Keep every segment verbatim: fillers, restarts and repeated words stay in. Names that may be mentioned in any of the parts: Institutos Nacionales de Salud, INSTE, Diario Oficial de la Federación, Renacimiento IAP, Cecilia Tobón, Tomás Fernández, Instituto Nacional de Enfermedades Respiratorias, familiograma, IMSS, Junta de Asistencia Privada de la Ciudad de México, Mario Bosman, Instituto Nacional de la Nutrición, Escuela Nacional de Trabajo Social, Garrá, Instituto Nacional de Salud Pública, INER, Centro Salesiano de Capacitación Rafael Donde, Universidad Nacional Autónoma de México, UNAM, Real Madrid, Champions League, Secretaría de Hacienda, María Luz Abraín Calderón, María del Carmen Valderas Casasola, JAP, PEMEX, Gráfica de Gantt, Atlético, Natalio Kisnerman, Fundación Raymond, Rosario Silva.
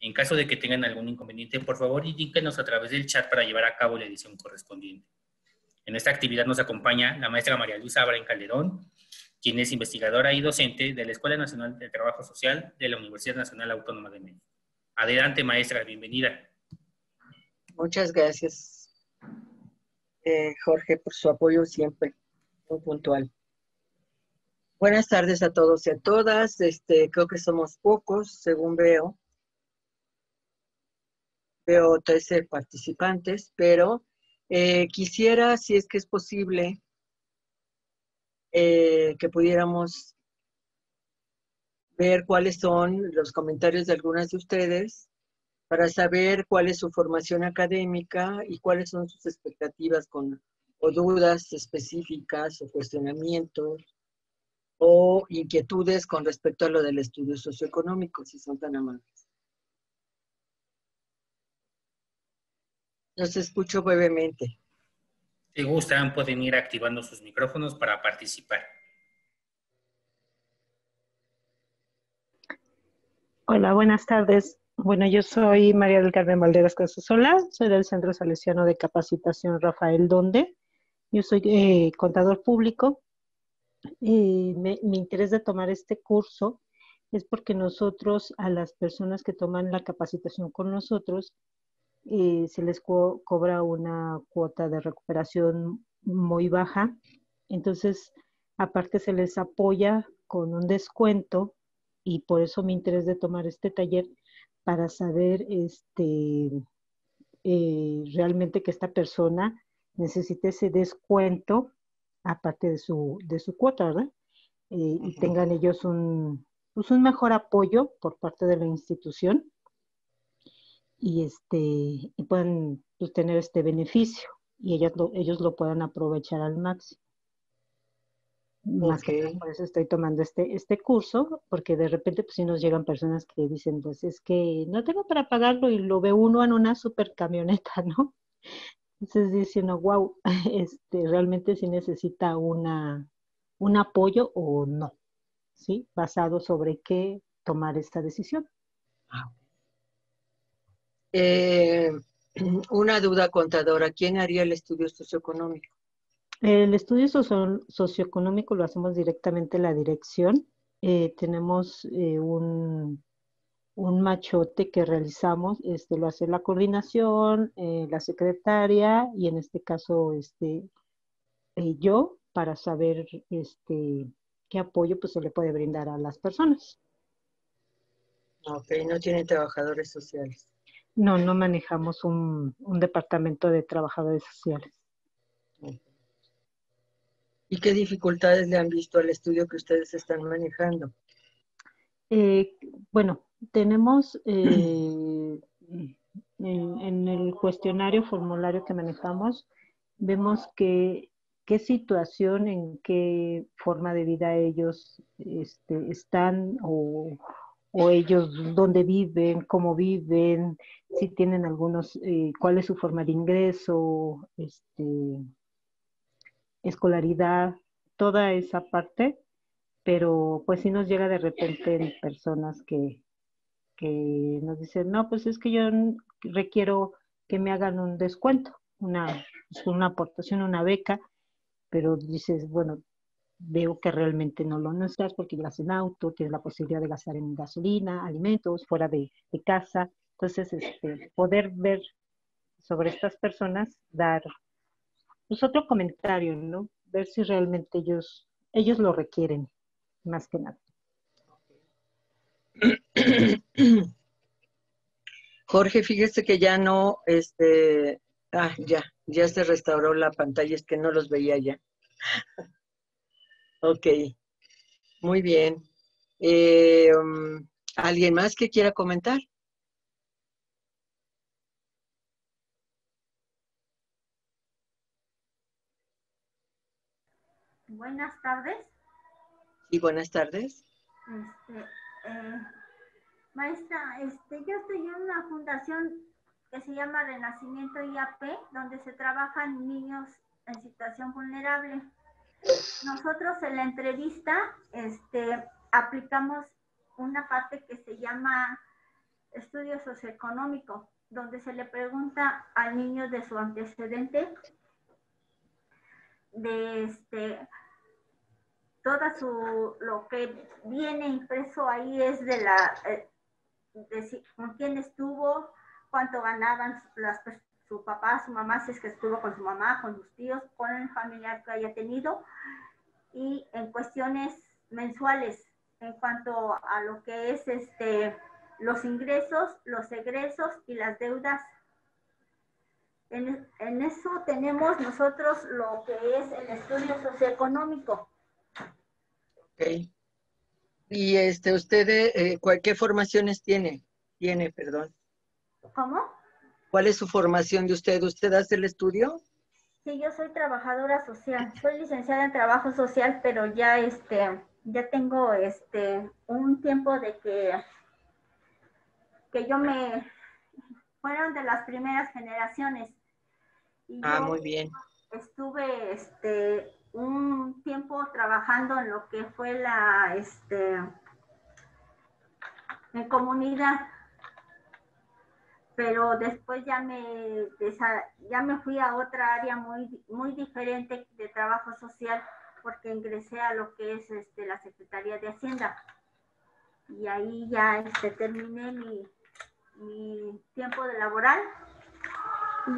En caso de que tengan algún inconveniente, por favor, indíquenos a través del chat para llevar a cabo la edición correspondiente. En esta actividad nos acompaña la maestra María Luz Abraín Calderón, quien es investigadora y docente de la Escuela Nacional de Trabajo Social de la Universidad Nacional Autónoma de México. Adelante, maestra, bienvenida. Muchas gracias, eh, Jorge, por su apoyo siempre, muy puntual. Buenas tardes a todos y a todas. Este, creo que somos pocos, según veo. Veo trece participantes, pero eh, quisiera, si es que es posible, eh, que pudiéramos ver cuáles son los comentarios de algunas de ustedes para saber cuál es su formación académica y cuáles son sus expectativas con, o dudas específicas o cuestionamientos o inquietudes con respecto a lo del estudio socioeconómico, si son tan amables. Los escucho brevemente. Si gustan, pueden ir activando sus micrófonos para participar. Hola, buenas tardes. Bueno, yo soy María del Carmen Valderas Casasola, soy del Centro Salesiano de Capacitación Rafael Donde. Yo soy eh, contador público y me, me interesa tomar este curso es porque nosotros, a las personas que toman la capacitación con nosotros, y se les co cobra una cuota de recuperación muy baja. Entonces, aparte se les apoya con un descuento y por eso mi interés de tomar este taller para saber este, eh, realmente que esta persona necesite ese descuento aparte de su, de su cuota, ¿verdad? Eh, uh-huh. Y tengan ellos un, pues un mejor apoyo por parte de la institución. Y, este, y puedan pues, tener este beneficio y ellos lo, ellos lo puedan aprovechar al máximo. Más okay. que nada, por eso estoy tomando este, este curso, porque de repente pues, sí nos llegan personas que dicen, pues es que no tengo para pagarlo y lo ve uno en una super camioneta, ¿no? Entonces dice uno, wow, este, realmente sí necesita una, un apoyo o no, ¿sí? Basado sobre qué tomar esta decisión. Wow. Eh, una duda, contadora, ¿quién haría el estudio socioeconómico? El estudio socio socioeconómico lo hacemos directamente en la dirección. Eh, tenemos eh, un, un machote que realizamos, este, lo hace la coordinación, eh, la secretaria y en este caso este, eh, yo, para saber este, qué apoyo pues, se le puede brindar a las personas. Ok, no tienen trabajadores sociales. No, no manejamos un, un departamento de trabajadores sociales. ¿Y qué dificultades le han visto al estudio que ustedes están manejando? Eh, bueno, tenemos eh, en, en el cuestionario, formulario que manejamos, vemos que qué situación, en qué forma de vida ellos este, están o... o ellos dónde viven, cómo viven, si tienen algunos, eh, cuál es su forma de ingreso, este, escolaridad, toda esa parte, pero pues sí nos llega de repente en personas que, que nos dicen, no, pues es que yo requiero que me hagan un descuento, una, una aportación, una beca, pero dices, bueno, veo que realmente no lo necesitas porque gastas en auto, tienes la posibilidad de gastar en gasolina, alimentos, fuera de, de casa. Entonces, este, poder ver sobre estas personas, dar pues, otro comentario, ¿no? Ver si realmente ellos, ellos lo requieren, más que nada. Jorge, fíjese que ya no, este, ah, ya, ya se restauró la pantalla, es que no los veía ya. Ok, muy bien. Eh, um, ¿Alguien más que quiera comentar? Buenas tardes. Sí, buenas tardes. Este, eh, maestra, este, yo estoy en una fundación que se llama Renacimiento I A P, donde se trabajan niños en situación vulnerable. Nosotros en la entrevista este, aplicamos una parte que se llama estudio socioeconómico, donde se le pregunta al niño de su antecedente, de este, toda su, lo que viene impreso ahí es de la, de si, con quién estuvo, cuánto ganaban las, su papá, su mamá, si es que estuvo con su mamá, con sus tíos, con el familiar que haya tenido, y en cuestiones mensuales, en cuanto a lo que es este, los ingresos, los egresos y las deudas. En, en eso tenemos nosotros lo que es el estudio socioeconómico. Ok. ¿Y este, usted, eh, qué formaciones tiene? Tiene, perdón. ¿Cómo? ¿Cuál es su formación de usted? ¿Usted hace el estudio? Sí, yo soy trabajadora social. Soy licenciada en trabajo social, pero ya este, ya tengo este un tiempo de que que yo me... Fueron de las primeras generaciones. Y ah, muy bien. Estuve este, un tiempo trabajando en lo que fue la... Este, en comunidad. Pero después ya me, ya me fui a otra área muy, muy diferente de trabajo social, porque ingresé a lo que es este, la Secretaría de Hacienda. Y ahí ya este, terminé mi... mi tiempo de laboral,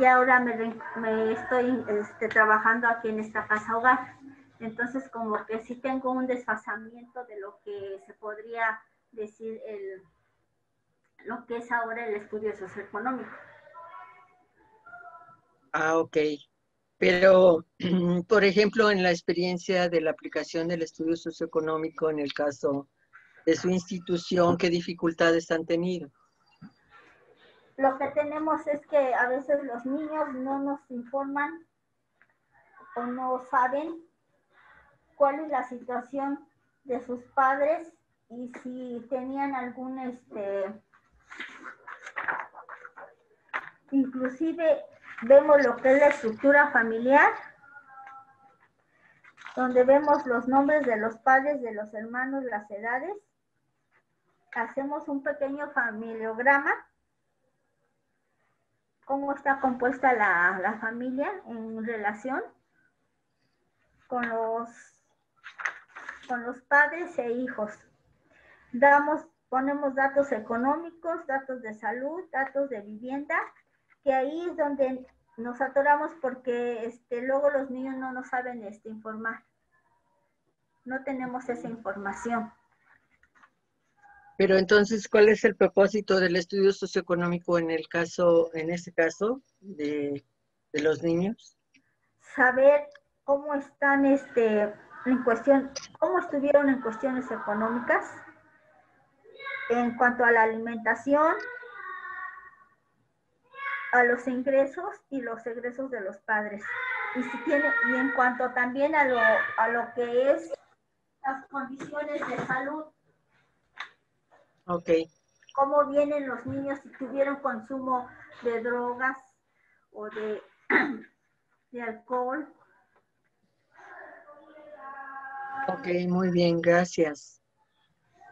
y ahora me, me estoy este, trabajando aquí en esta casa hogar. Entonces como que sí tengo un desfasamiento de lo que se podría decir el, lo que es ahora el estudio socioeconómico. Ah, ok. Pero, por ejemplo, en la experiencia de la aplicación del estudio socioeconómico, en el caso de su institución, ¿qué dificultades han tenido? Lo que tenemos es que a veces los niños no nos informan o no saben cuál es la situación de sus padres y si tenían algún, este, inclusive vemos lo que es la estructura familiar, donde vemos los nombres de los padres, de los hermanos, las edades, hacemos un pequeño familiograma, cómo está compuesta la, la familia en relación con los, con los padres e hijos. Damos, ponemos datos económicos, datos de salud, datos de vivienda, que ahí es donde nos atoramos porque este, luego los niños no nos saben este, informar. No tenemos esa información. Pero entonces, ¿cuál es el propósito del estudio socioeconómico en el caso, en este caso, de, de los niños? Saber cómo están este, en cuestión, cómo estuvieron en cuestiones económicas, en cuanto a la alimentación, a los ingresos y los egresos de los padres. Y si tiene, y en cuanto también a lo, a lo que es las condiciones de salud. Ok. ¿Cómo vienen los niños si tuvieron consumo de drogas o de, de alcohol? Ok, muy bien, gracias.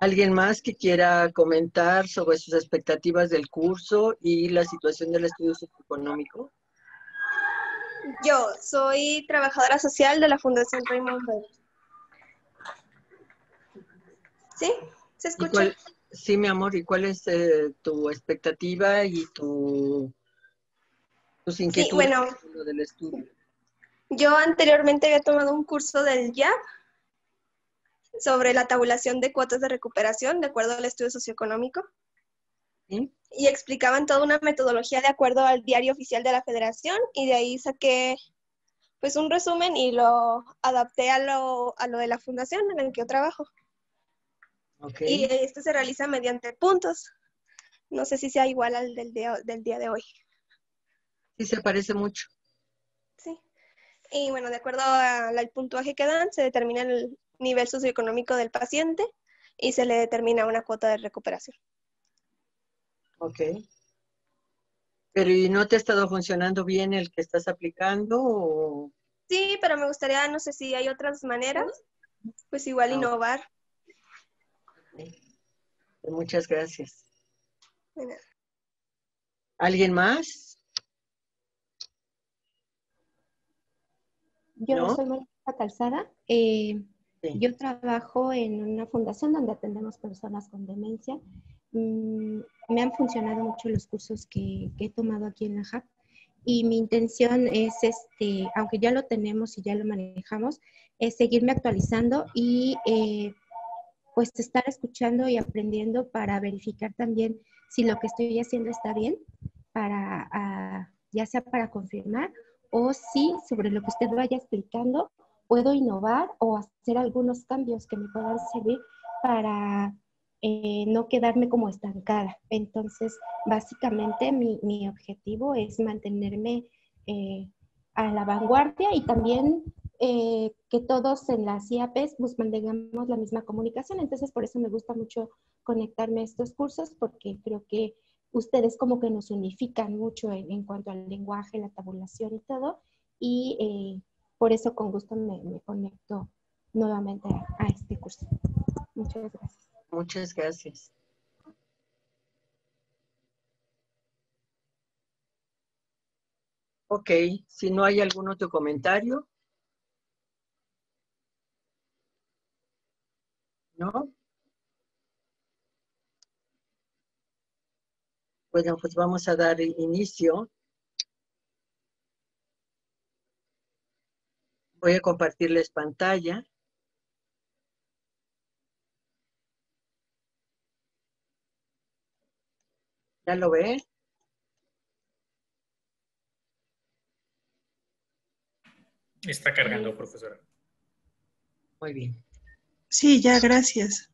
¿Alguien más que quiera comentar sobre sus expectativas del curso y la situación del estudio socioeconómico? Yo soy trabajadora social de la Fundación Raymond. ¿Sí? ¿Se escucha? Sí, mi amor, ¿y cuál es eh, tu expectativa y tu, tus inquietudes sí, bueno, del estudio? Yo anteriormente había tomado un curso del I A P sobre la tabulación de cuotas de recuperación de acuerdo al estudio socioeconómico. ¿Sí? Y explicaban toda una metodología de acuerdo al Diario Oficial de la Federación y de ahí saqué pues un resumen y lo adapté a lo, a lo de la fundación en la que yo trabajo. Okay. Y este se realiza mediante puntos. No sé si sea igual al del día, del día de hoy. Sí, se parece mucho. Sí. Y bueno, de acuerdo al puntuaje que dan, se determina el nivel socioeconómico del paciente y se le determina una cuota de recuperación. Ok. Pero ¿y no te ha estado funcionando bien el que estás aplicando? O... Sí, pero me gustaría, no sé si hay otras maneras, pues igual no. Innovar. Muchas gracias. ¿Alguien más? Yo ¿No? soy María Calzada. Eh, sí. Yo trabajo en una fundación donde atendemos personas con demencia. Mm, me han funcionado mucho los cursos que, que he tomado aquí en la J A P. Y mi intención es, este, aunque ya lo tenemos y ya lo manejamos, es seguirme actualizando y eh, pues estar escuchando y aprendiendo para verificar también si lo que estoy haciendo está bien, para ah, ya sea para confirmar o si sobre lo que usted vaya explicando puedo innovar o hacer algunos cambios que me puedan servir para eh, no quedarme como estancada. Entonces, básicamente mi, mi objetivo es mantenerme eh, a la vanguardia y también eh, que todos en las I A Pes pues, mantengamos la misma comunicación. Entonces, por eso me gusta mucho conectarme a estos cursos, porque creo que ustedes como que nos unifican mucho en, en cuanto al lenguaje, la tabulación y todo. Y eh, por eso con gusto me, me conecto nuevamente a, a este curso. Muchas gracias. Muchas gracias. Ok, si no hay algún otro comentario. ¿No? Bueno, pues vamos a dar inicio. Voy a compartirles pantalla. ¿Ya lo ven? Está cargando, profesora. Muy bien. Sí, ya, gracias.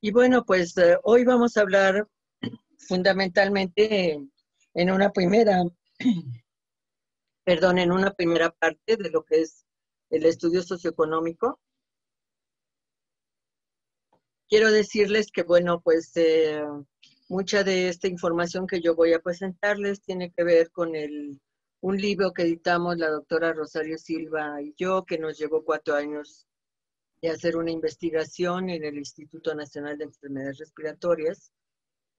Y bueno, pues eh, hoy vamos a hablar fundamentalmente en, en una primera, perdón, en una primera parte de lo que es el estudio socioeconómico. Quiero decirles que, bueno, pues eh, mucha de esta información que yo voy a presentarles tiene que ver con el, un libro que editamos la doctora Rosario Silva y yo, que nos llevó cuatro años de hacer una investigación en el Instituto Nacional de Enfermedades Respiratorias,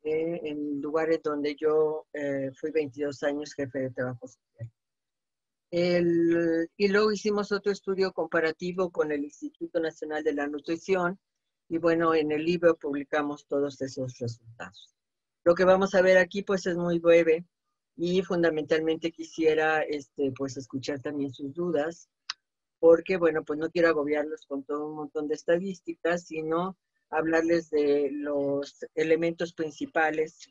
eh, en lugares donde yo eh, fui veintidós años jefe de trabajo social. El, y luego hicimos otro estudio comparativo con el Instituto Nacional de la Nutrición, y bueno, en el libro publicamos todos esos resultados. Lo que vamos a ver aquí pues es muy breve y fundamentalmente quisiera este, pues escuchar también sus dudas porque bueno, pues no quiero agobiarlos con todo un montón de estadísticas, sino hablarles de los elementos principales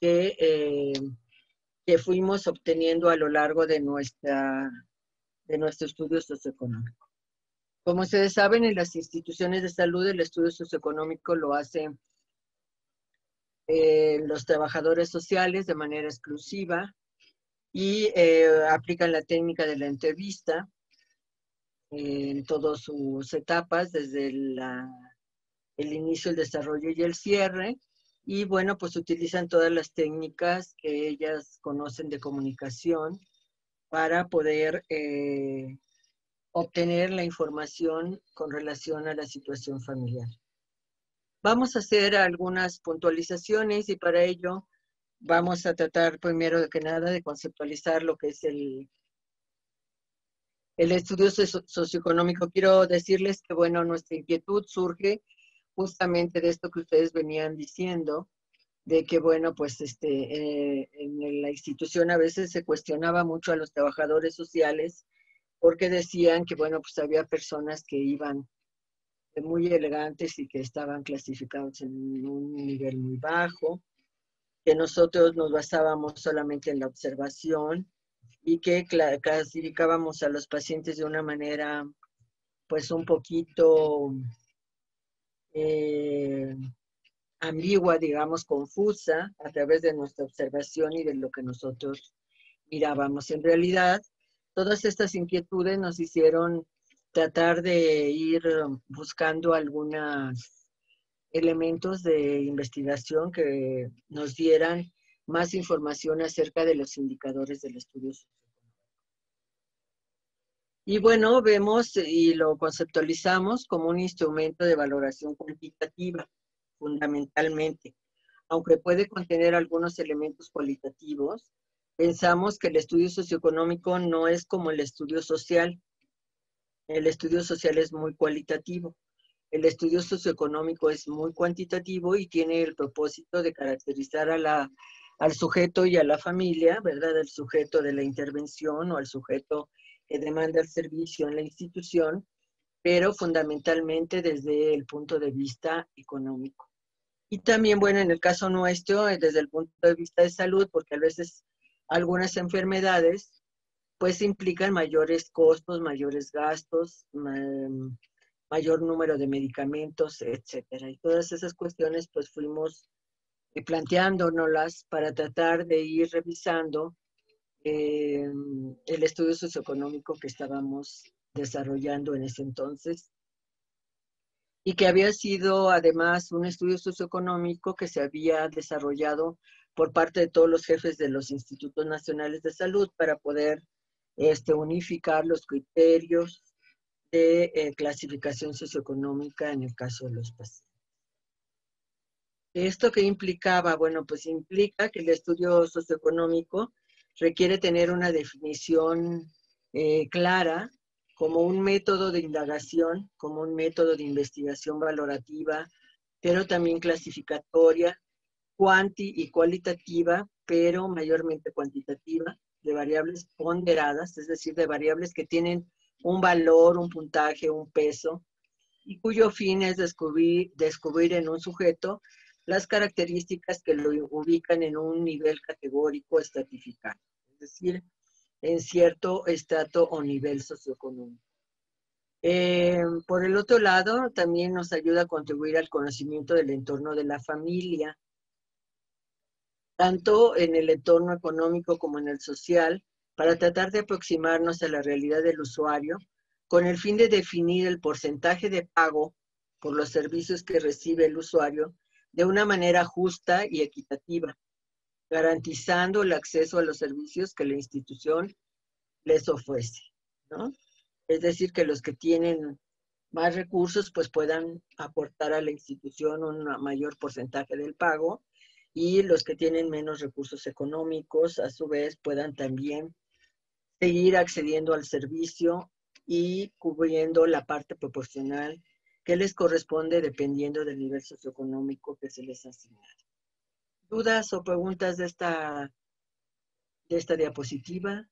que, eh, que fuimos obteniendo a lo largo de, nuestra, de nuestro estudio socioeconómico. Como ustedes saben, en las instituciones de salud el estudio socioeconómico lo hacen eh, los trabajadores sociales de manera exclusiva y eh, aplican la técnica de la entrevista eh, en todas sus etapas, desde la, el inicio, el desarrollo y el cierre. Y bueno, pues utilizan todas las técnicas que ellas conocen de comunicación para poder Eh, obtener la información con relación a la situación familiar. Vamos a hacer algunas puntualizaciones y para ello vamos a tratar primero de que nada de conceptualizar lo que es el, el estudio socioeconómico. Quiero decirles que, bueno, nuestra inquietud surge justamente de esto que ustedes venían diciendo, de que, bueno, pues este, eh, en la institución a veces se cuestionaba mucho a los trabajadores sociales porque decían que, bueno, pues había personas que iban muy elegantes y que estaban clasificados en un nivel muy bajo, que nosotros nos basábamos solamente en la observación y que clasificábamos a los pacientes de una manera, pues, un poquito eh, ambigua, digamos, confusa, a través de nuestra observación y de lo que nosotros mirábamos en realidad. Todas estas inquietudes nos hicieron tratar de ir buscando algunos elementos de investigación que nos dieran más información acerca de los indicadores del estudio socioeconómico. Y bueno, vemos y lo conceptualizamos como un instrumento de valoración cuantitativa, fundamentalmente. Aunque puede contener algunos elementos cualitativos, pensamos que el estudio socioeconómico no es como el estudio social. El estudio social es muy cualitativo. El estudio socioeconómico es muy cuantitativo y tiene el propósito de caracterizar a la, al sujeto y a la familia, ¿verdad? Al sujeto de la intervención o al sujeto que demanda el servicio en la institución, pero fundamentalmente desde el punto de vista económico. Y también, bueno, en el caso nuestro, desde el punto de vista de salud, porque a veces algunas enfermedades, pues implican mayores costos, mayores gastos, mayor número de medicamentos, etcétera. Y todas esas cuestiones, pues fuimos planteándonoslas para tratar de ir revisando Eh, el estudio socioeconómico que estábamos desarrollando en ese entonces y que había sido además un estudio socioeconómico que se había desarrollado por parte de todos los jefes de los Institutos Nacionales de Salud para poder este, unificar los criterios de eh, clasificación socioeconómica en el caso de los pacientes. ¿Esto qué implicaba? Bueno, pues implica que el estudio socioeconómico requiere tener una definición eh, clara como un método de indagación, como un método de investigación valorativa, pero también clasificatoria, cuanti y cualitativa, pero mayormente cuantitativa, de variables ponderadas, es decir, de variables que tienen un valor, un puntaje, un peso, y cuyo fin es descubrir, descubrir en un sujeto las características que lo ubican en un nivel categórico estratificado, es decir, en cierto estrato o nivel socioeconómico. Eh, por el otro lado, también nos ayuda a contribuir al conocimiento del entorno de la familia, tanto en el entorno económico como en el social, para tratar de aproximarnos a la realidad del usuario, con el fin de definir el porcentaje de pago por los servicios que recibe el usuario, de una manera justa y equitativa, garantizando el acceso a los servicios que la institución les ofrece, ¿no? Es decir, que los que tienen más recursos pues puedan aportar a la institución un mayor porcentaje del pago y los que tienen menos recursos económicos a su vez puedan también seguir accediendo al servicio y cubriendo la parte proporcional que les corresponde dependiendo del nivel socioeconómico que se les asignado. ¿Dudas o preguntas de esta, de esta diapositiva?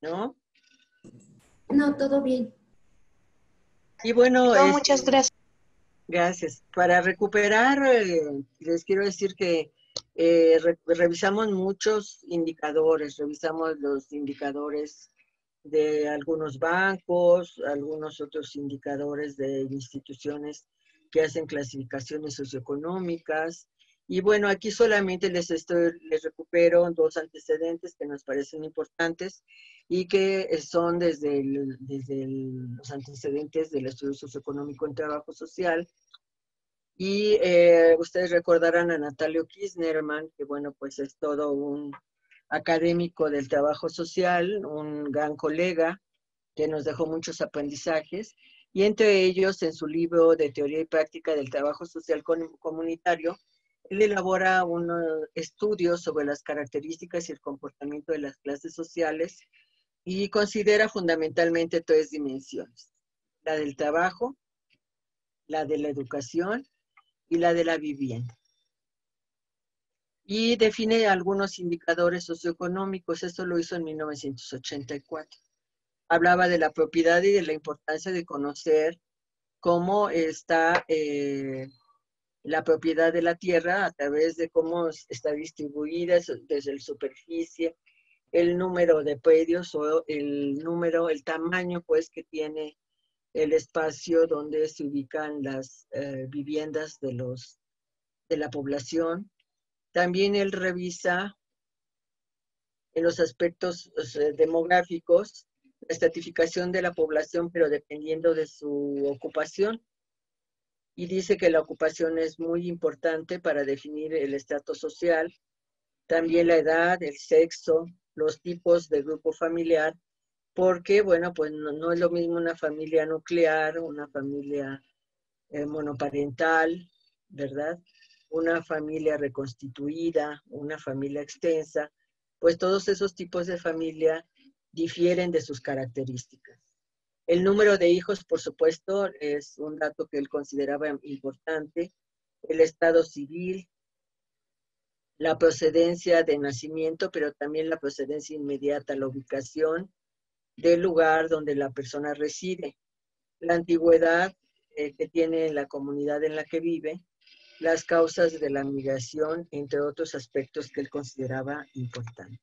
¿No? No, todo bien. Y bueno... No, muchas este, gracias. Gracias. Para recuperar, eh, les quiero decir que eh, re, revisamos muchos indicadores, revisamos los indicadores de algunos bancos, algunos otros indicadores de instituciones que hacen clasificaciones socioeconómicas. Y bueno, aquí solamente les, estoy, les recupero dos antecedentes que nos parecen importantes y que son desde, el, desde el, los antecedentes del estudio socioeconómico en trabajo social. Y eh, ustedes recordarán a Natalio Kisnerman, que bueno, pues es todo un académico del trabajo social, un gran colega que nos dejó muchos aprendizajes, y entre ellos, en su libro de Teoría y Práctica del Trabajo Social Comunitario, él elabora un estudio sobre las características y el comportamiento de las clases sociales y considera fundamentalmente tres dimensiones, la del trabajo, la de la educación y la de la vivienda. Y define algunos indicadores socioeconómicos. Esto lo hizo en mil novecientos ochenta y cuatro. Hablaba de la propiedad y de la importancia de conocer cómo está eh, la propiedad de la tierra a través de cómo está distribuida desde la superficie, el número de predios o el número, el tamaño pues que tiene el espacio donde se ubican las eh, viviendas de, los, de la población. También él revisa en los aspectos demográficos la estratificación de la población, pero dependiendo de su ocupación. Y dice que la ocupación es muy importante para definir el estrato social, también la edad, el sexo, los tipos de grupo familiar, porque, bueno, pues no, no es lo mismo una familia nuclear, una familia eh, monoparental, ¿verdad? Una familia reconstituida, una familia extensa, pues todos esos tipos de familia difieren de sus características. El número de hijos, por supuesto, es un dato que él consideraba importante. El estado civil, la procedencia de nacimiento, pero también la procedencia inmediata, la ubicación del lugar donde la persona reside, la antigüedad eh, que tiene la comunidad en la que vive, las causas de la migración, entre otros aspectos que él consideraba importantes.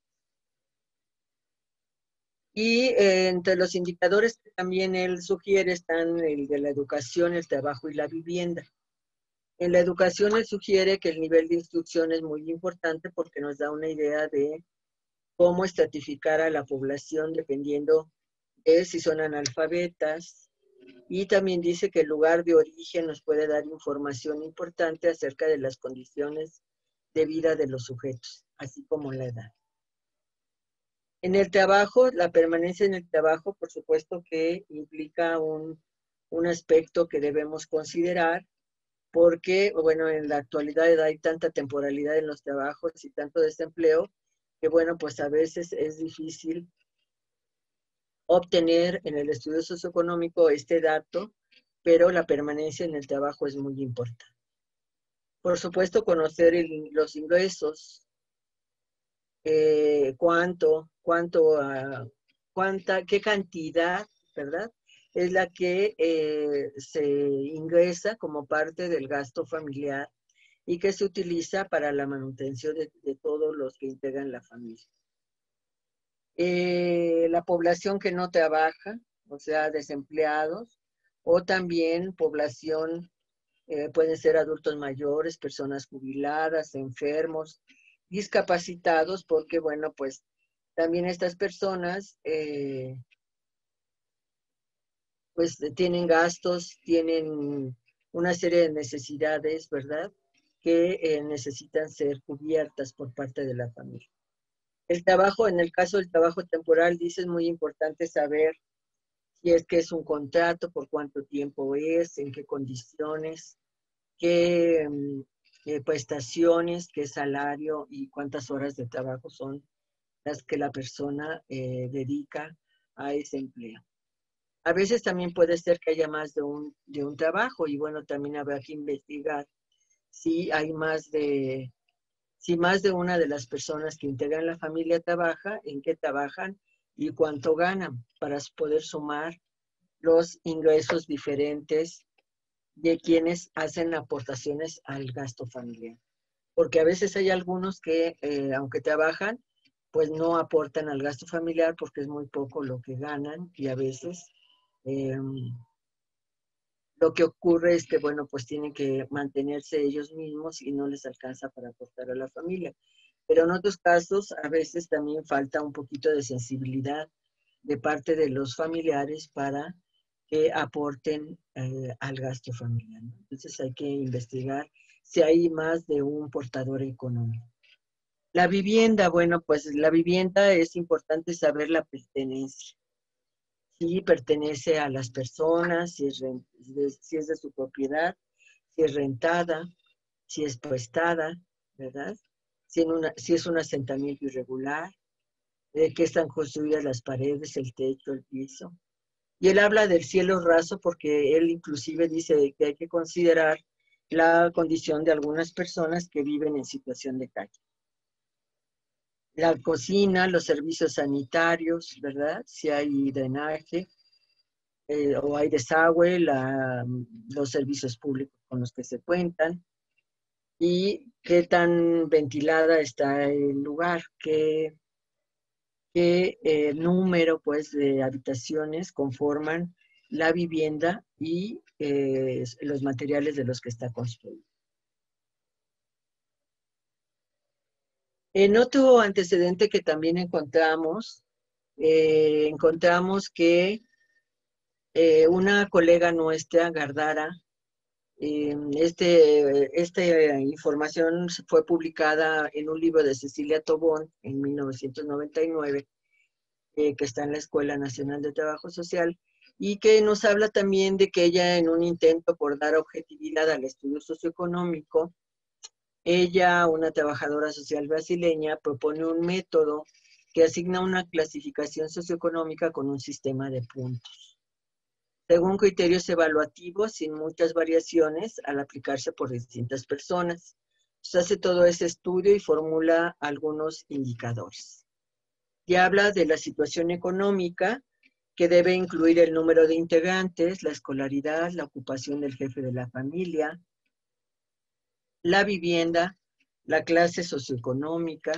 Y eh, entre los indicadores que también él sugiere están el de la educación, el trabajo y la vivienda. En la educación él sugiere que el nivel de instrucción es muy importante porque nos da una idea de cómo estratificar a la población dependiendo de si son analfabetas. Y también dice que el lugar de origen nos puede dar información importante acerca de las condiciones de vida de los sujetos, así como la edad. En el trabajo, la permanencia en el trabajo, por supuesto que implica un, un aspecto que debemos considerar, porque, bueno, en la actualidad hay tanta temporalidad en los trabajos y tanto desempleo, que, bueno, pues a veces es difícil obtener en el estudio socioeconómico este dato, pero la permanencia en el trabajo es muy importante. Por supuesto, conocer el, los ingresos, Eh, cuánto, cuánto, uh, cuánta, qué cantidad, ¿verdad? Es la que eh, se ingresa como parte del gasto familiar y que se utiliza para la manutención de, de todos los que integran la familia. Eh, la población que no trabaja, o sea, desempleados, o también población, eh, pueden ser adultos mayores, personas jubiladas, enfermos, discapacitados, porque, bueno, pues también estas personas eh, pues tienen gastos, tienen una serie de necesidades, ¿verdad?, que eh, necesitan ser cubiertas por parte de la familia. El trabajo, en el caso del trabajo temporal, dice es muy importante saber si es que es un contrato, por cuánto tiempo es, en qué condiciones, qué Eh, prestaciones, qué salario y cuántas horas de trabajo son las que la persona eh, dedica a ese empleo. A veces también puede ser que haya más de un, de un trabajo y, bueno, también habrá que investigar si hay más de, si más de una de las personas que integran la familia trabaja, en qué trabajan y cuánto ganan para poder sumar los ingresos diferentes de quienes hacen aportaciones al gasto familiar. Porque a veces hay algunos que, eh, aunque trabajan, pues no aportan al gasto familiar porque es muy poco lo que ganan y a veces eh, lo que ocurre es que, bueno, pues tienen que mantenerse ellos mismos y no les alcanza para aportar a la familia. Pero en otros casos, a veces también falta un poquito de sensibilidad de parte de los familiares para que aporten eh, al gasto familiar, ¿no? Entonces hay que investigar si hay más de un portador económico. La vivienda, bueno, pues la vivienda es importante saber la pertenencia. Si pertenece a las personas, si es, si es de su propiedad, si es rentada, si es prestada, ¿verdad? Si, en una, si es un asentamiento irregular, de qué están construidas las paredes, el techo, el piso. Y él habla del cielo raso porque él inclusive dice que hay que considerar la condición de algunas personas que viven en situación de calle. La cocina, los servicios sanitarios, ¿verdad? Si hay drenaje eh, o hay desagüe, la, los servicios públicos con los que se cuentan. Y qué tan ventilada está el lugar, qué... qué eh, número, pues, de habitaciones conforman la vivienda y eh, los materiales de los que está construida. En otro antecedente que también encontramos, eh, encontramos que eh, una colega nuestra, Garrá, Este, esta información fue publicada en un libro de Cecilia Tobón en mil novecientos noventa y nueve, eh, que está en la Escuela Nacional de Trabajo Social, y que nos habla también de que ella, en un intento por dar objetividad al estudio socioeconómico, ella, una trabajadora social brasileña, propone un método que asigna una clasificación socioeconómica con un sistema de puntos, según criterios evaluativos sin muchas variaciones al aplicarse por distintas personas. Se hace todo ese estudio y formula algunos indicadores. Y habla de la situación económica, que debe incluir el número de integrantes, la escolaridad, la ocupación del jefe de la familia, la vivienda, la clase socioeconómica.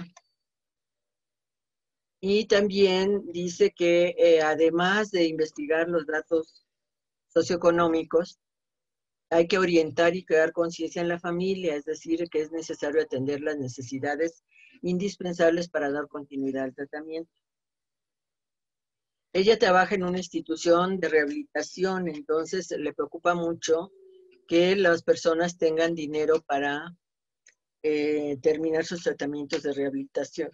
Y también dice que eh, además de investigar los datos socioeconómicos, hay que orientar y crear conciencia en la familia, es decir, que es necesario atender las necesidades indispensables para dar continuidad al tratamiento. Ella trabaja en una institución de rehabilitación, entonces le preocupa mucho que las personas tengan dinero para eh, terminar sus tratamientos de rehabilitación.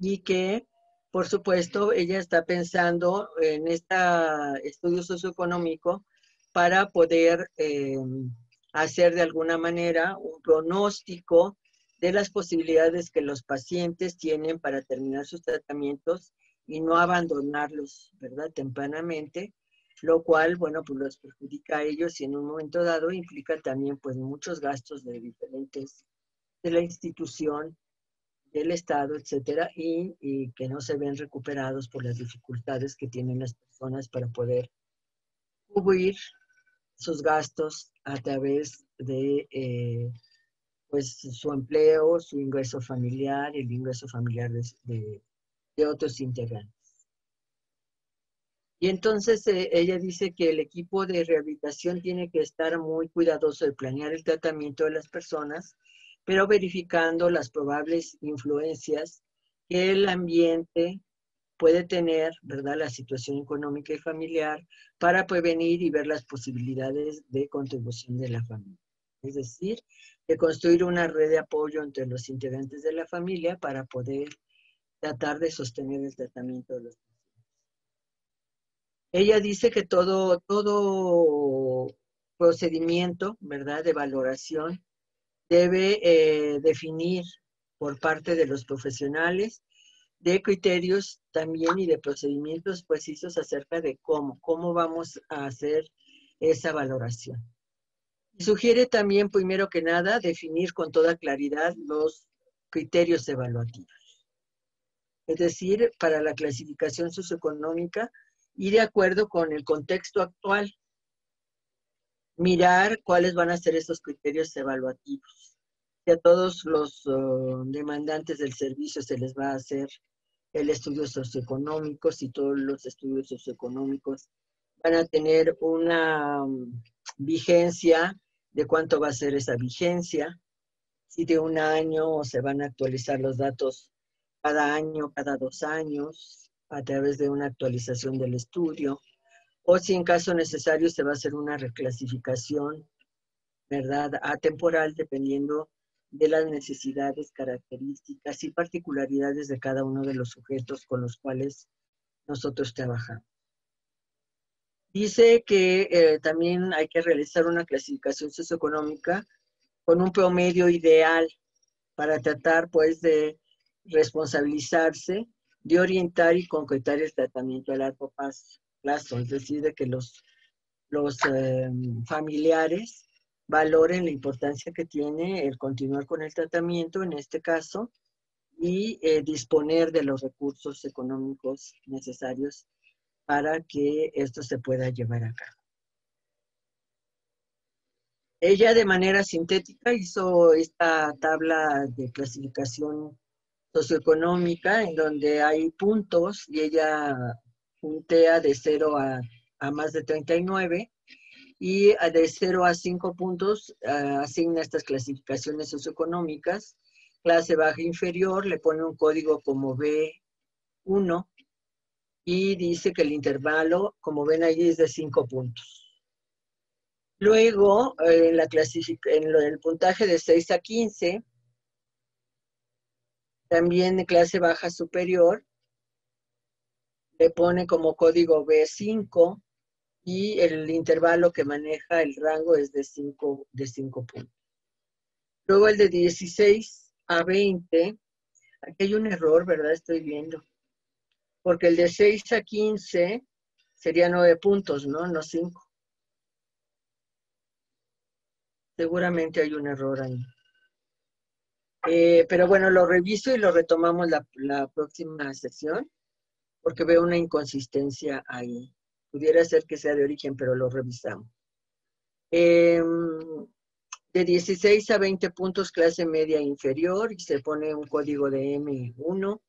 Y que, por supuesto, ella está pensando en este estudio socioeconómico para poder eh, hacer de alguna manera un pronóstico de las posibilidades que los pacientes tienen para terminar sus tratamientos y no abandonarlos, ¿verdad?, tempranamente, lo cual, bueno, pues los perjudica a ellos y en un momento dado implica también, pues, muchos gastos de diferentes, de la institución, del Estado, etcétera, y, y que no se ven recuperados por las dificultades que tienen las personas para poder cubrir sus gastos a través de eh, pues, su empleo, su ingreso familiar, el ingreso familiar de, de, de otros integrantes. Y entonces eh, ella dice que el equipo de rehabilitación tiene que estar muy cuidadoso de planear el tratamiento de las personas, pero verificando las probables influencias que el ambiente puede tener, ¿verdad?, la situación económica y familiar, para prevenir y ver las posibilidades de contribución de la familia. Es decir, de construir una red de apoyo entre los integrantes de la familia para poder tratar de sostener el tratamiento de los pacientes. Ella dice que todo, todo procedimiento, ¿verdad?, de valoración debe eh, definir por parte de los profesionales de criterios también y de procedimientos precisos acerca de cómo, cómo vamos a hacer esa valoración. Sugiere también, primero que nada, definir con toda claridad los criterios evaluativos, es decir, para la clasificación socioeconómica y de acuerdo con el contexto actual, mirar cuáles van a ser esos criterios evaluativos. Y a todos los uh, demandantes del servicio se les va a hacer el estudio socioeconómico, si todos los estudios socioeconómicos van a tener una um, vigencia, de cuánto va a ser esa vigencia, si de un año se van a actualizar los datos cada año, cada dos años, a través de una actualización del estudio, o si en caso necesario se va a hacer una reclasificación, ¿verdad?, atemporal, dependiendo de las necesidades, características y particularidades de cada uno de los sujetos con los cuales nosotros trabajamos. Dice que eh, también hay que realizar una clasificación socioeconómica con un promedio ideal para tratar, pues, de responsabilizarse, de orientar y concretar el tratamiento a largo plazo. Es decir, de que los, los eh, familiares valoren la importancia que tiene el continuar con el tratamiento, en este caso, y eh, disponer de los recursos económicos necesarios para que esto se pueda llevar a cabo. Ella, de manera sintética, hizo esta tabla de clasificación socioeconómica en donde hay puntos y ella puntea de cero a, a más de treinta y nueve y de cero a cinco puntos uh, asigna estas clasificaciones socioeconómicas. Clase baja inferior le pone un código como B uno y dice que el intervalo, como ven ahí, es de cinco puntos. Luego, en, la en el puntaje de seis a quince, también de clase baja superior, le pone como código B cinco y el intervalo que maneja el rango es de cinco, de cinco puntos. Luego el de dieciséis a veinte, aquí hay un error, ¿verdad? Estoy viendo. Porque el de seis a quince sería nueve puntos, ¿no? No cinco. Seguramente hay un error ahí. Eh, pero bueno, lo reviso y lo retomamos la, la próxima sesión, porque veo una inconsistencia ahí. Pudiera ser que sea de origen, pero lo revisamos. Eh, de dieciséis a veinte puntos, clase media inferior, y se pone un código de M uno.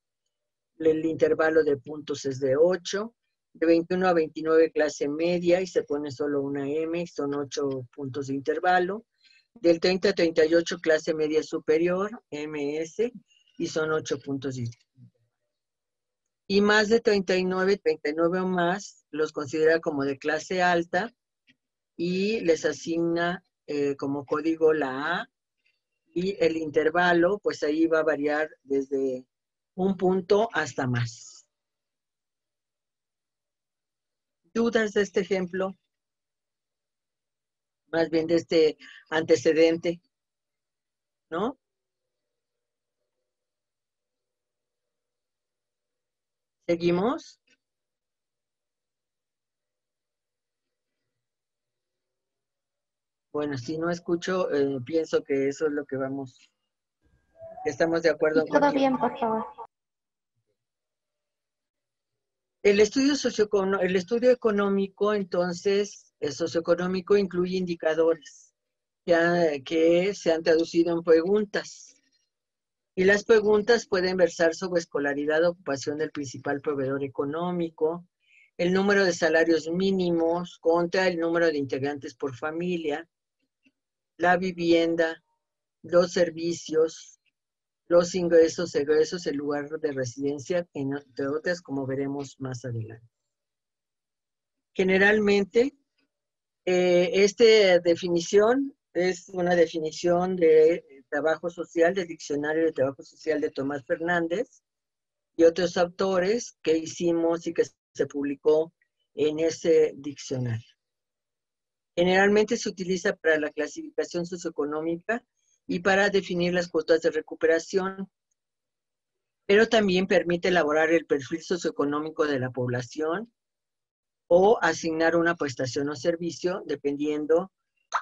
El intervalo de puntos es de ocho. De veintiuno a veintinueve, clase media, y se pone solo una M, y son ocho puntos de intervalo. Del treinta a treinta y ocho, clase media superior, M S, y son ocho puntos de intervalo. Y más de treinta y nueve, treinta y nueve o más, los considera como de clase alta y les asigna eh, como código la A. Y el intervalo, pues ahí va a variar desde un punto hasta más. ¿Dudas de este ejemplo? Más bien de este antecedente, ¿no? ¿Seguimos? Bueno, si no escucho, eh, pienso que eso es lo que vamos. Estamos de acuerdo. Todo contigo. Bien, por favor. El estudio, el estudio económico, entonces, el socioeconómico incluye indicadores que, que se han traducido en preguntas. Y las preguntas pueden versar sobre escolaridad, ocupación del principal proveedor económico, el número de salarios mínimos contra el número de integrantes por familia, la vivienda, los servicios, los ingresos, egresos, el lugar de residencia, entre otras, como veremos más adelante. Generalmente, eh, esta definición es una definición de Trabajo Social, del Diccionario de Trabajo Social de Tomás Fernández y otros autores que hicimos y que se publicó en ese diccionario. Generalmente se utiliza para la clasificación socioeconómica y para definir las cuotas de recuperación, pero también permite elaborar el perfil socioeconómico de la población o asignar una prestación o servicio dependiendo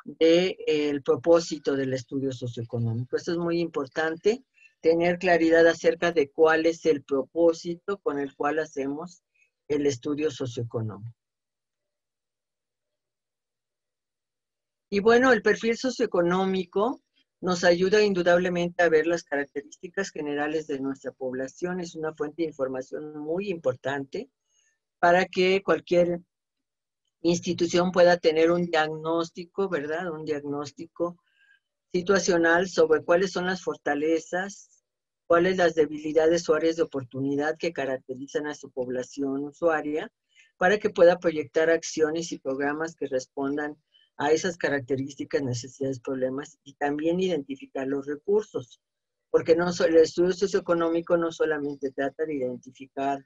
del propósito del estudio socioeconómico. Esto es muy importante, tener claridad acerca de cuál es el propósito con el cual hacemos el estudio socioeconómico. Y bueno, el perfil socioeconómico nos ayuda indudablemente a ver las características generales de nuestra población. Es una fuente de información muy importante para que cualquier institución pueda tener un diagnóstico, ¿verdad? Un diagnóstico situacional sobre cuáles son las fortalezas, cuáles las debilidades o áreas de oportunidad que caracterizan a su población usuaria, para que pueda proyectar acciones y programas que respondan a esas características, necesidades, problemas, y también identificar los recursos, porque no solo el estudio socioeconómico no solamente trata de identificar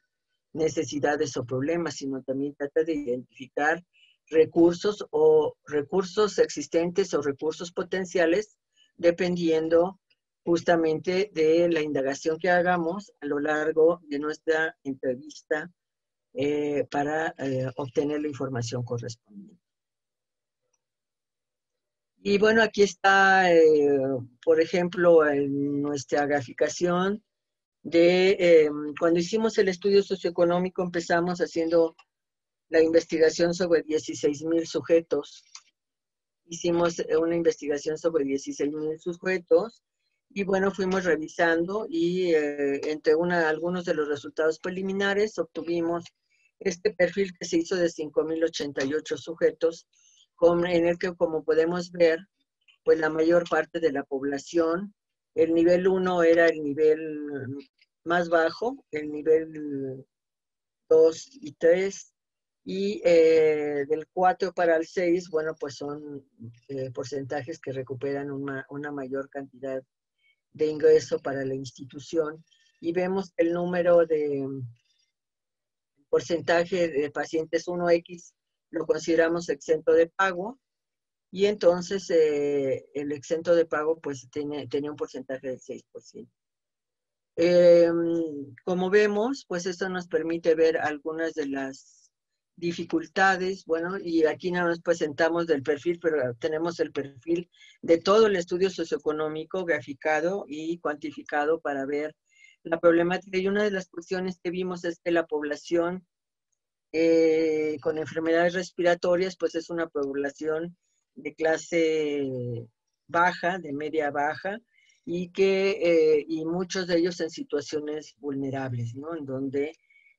necesidades o problemas, sino también trata de identificar recursos o recursos existentes o recursos potenciales, dependiendo justamente de la indagación que hagamos a lo largo de nuestra entrevista eh, para eh, obtener la información correspondiente. Y bueno, aquí está, eh, por ejemplo, en nuestra graficación, de eh, cuando hicimos el estudio socioeconómico empezamos haciendo la investigación sobre dieciséis mil sujetos. Hicimos una investigación sobre dieciséis mil sujetos y bueno, fuimos revisando y eh, entre una, algunos de los resultados preliminares obtuvimos este perfil que se hizo de cinco mil ochenta y ocho sujetos, con, en el que, como podemos ver, pues la mayor parte de la población. El nivel uno era el nivel más bajo, el nivel dos y tres, y eh, del cuatro para el seis, bueno, pues son eh, porcentajes que recuperan una, una mayor cantidad de ingreso para la institución. Y vemos el número de porcentaje de pacientes uno equis, lo consideramos exento de pago, y entonces eh, el exento de pago pues tiene, tenía un porcentaje del seis por ciento. Eh, como vemos, pues esto nos permite ver algunas de las dificultades, bueno, y aquí no nos presentamos del perfil, pero tenemos el perfil de todo el estudio socioeconómico graficado y cuantificado para ver la problemática. Y una de las cuestiones que vimos es que la población eh, con enfermedades respiratorias, pues es una población de clase baja, de media baja, y que eh, y muchos de ellos en situaciones vulnerables, ¿no? En donde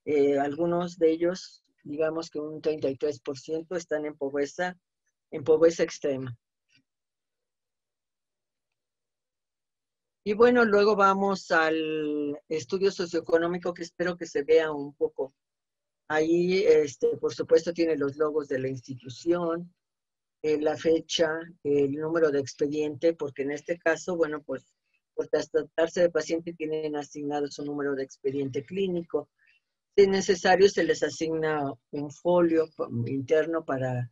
eh, algunos de ellos, digamos que un treinta y tres por ciento, están en pobreza, en pobreza extrema. Y bueno, luego vamos al estudio socioeconómico, que espero que se vea un poco. Ahí, este, por supuesto, tiene los logos de la institución, eh, la fecha, eh, el número de expediente, porque en este caso, bueno, pues, por tratarse de paciente tienen asignado su número de expediente clínico. Si es necesario, se les asigna un folio interno para,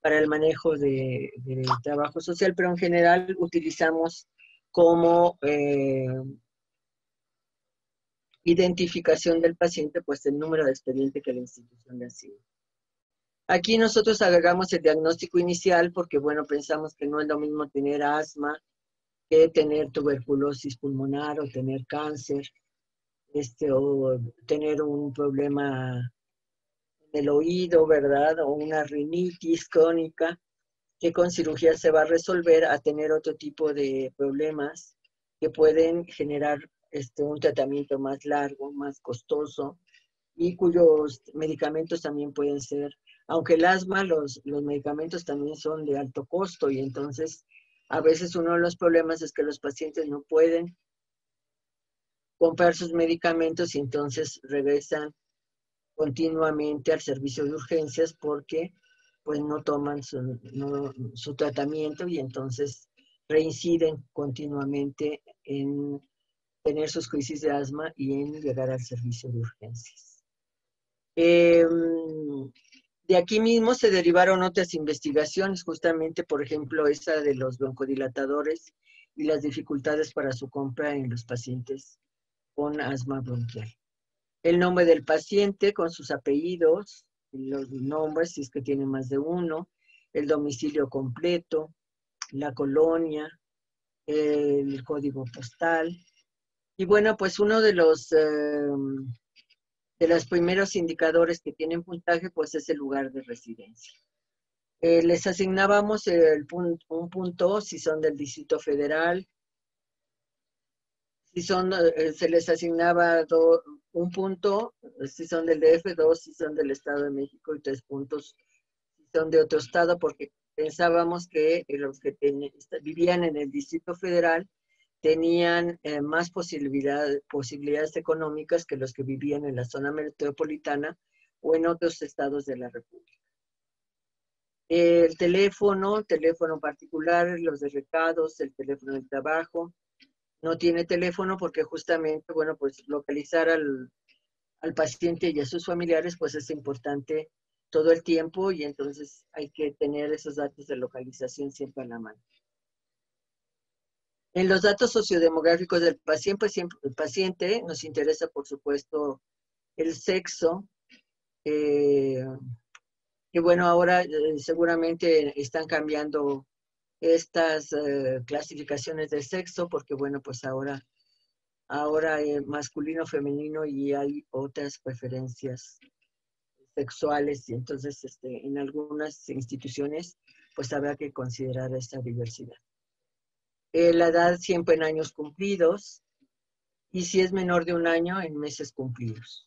para el manejo de, de trabajo social, pero en general utilizamos como eh, identificación del paciente, pues el número de expediente que la institución le asigna. Aquí nosotros agregamos el diagnóstico inicial porque, bueno, pensamos que no es lo mismo tener asma que tener tuberculosis pulmonar o tener cáncer, este, o tener un problema en el oído, ¿verdad? O una rinitis crónica, que con cirugía se va a resolver, a tener otro tipo de problemas que pueden generar este, un tratamiento más largo, más costoso, y cuyos medicamentos también pueden ser, aunque el asma, los, los medicamentos también son de alto costo, y entonces a veces uno de los problemas es que los pacientes no pueden comprar sus medicamentos y entonces regresan continuamente al servicio de urgencias porque pues no toman su, no, su tratamiento y entonces reinciden continuamente en tener sus crisis de asma y en llegar al servicio de urgencias. Eh, de aquí mismo se derivaron otras investigaciones, justamente por ejemplo esa de los broncodilatadores y las dificultades para su compra en los pacientes con asma bronquial. El nombre del paciente con sus apellidos, los nombres, si es que tiene más de uno, el domicilio completo, la colonia, el código postal. Y bueno, pues uno de los, eh, de los primeros indicadores que tienen puntaje, pues es el lugar de residencia. Eh, les asignábamos el punto, un punto si son del Distrito Federal, si son, se les asignaba do, un punto, si son del D F, dos si son del Estado de México y tres puntos si son de otro estado, porque pensábamos que los que ten, vivían en el Distrito Federal tenían eh, más posibilidad, posibilidades económicas que los que vivían en la zona metropolitana o en otros estados de la República. El teléfono, teléfono particular, los de recados, el teléfono del trabajo. No tiene teléfono porque justamente, bueno, pues localizar al, al paciente y a sus familiares, pues es importante todo el tiempo y entonces hay que tener esos datos de localización siempre a la mano. En los datos sociodemográficos del paciente, pues siempre, el paciente nos interesa, por supuesto, el sexo. Eh, y bueno, ahora eh, seguramente están cambiando estas eh, clasificaciones de sexo, porque bueno, pues ahora, ahora eh, masculino, femenino, y hay otras preferencias sexuales, y entonces este, en algunas instituciones pues habrá que considerar esta diversidad. Eh, la edad siempre en años cumplidos, y si es menor de un año, en meses cumplidos.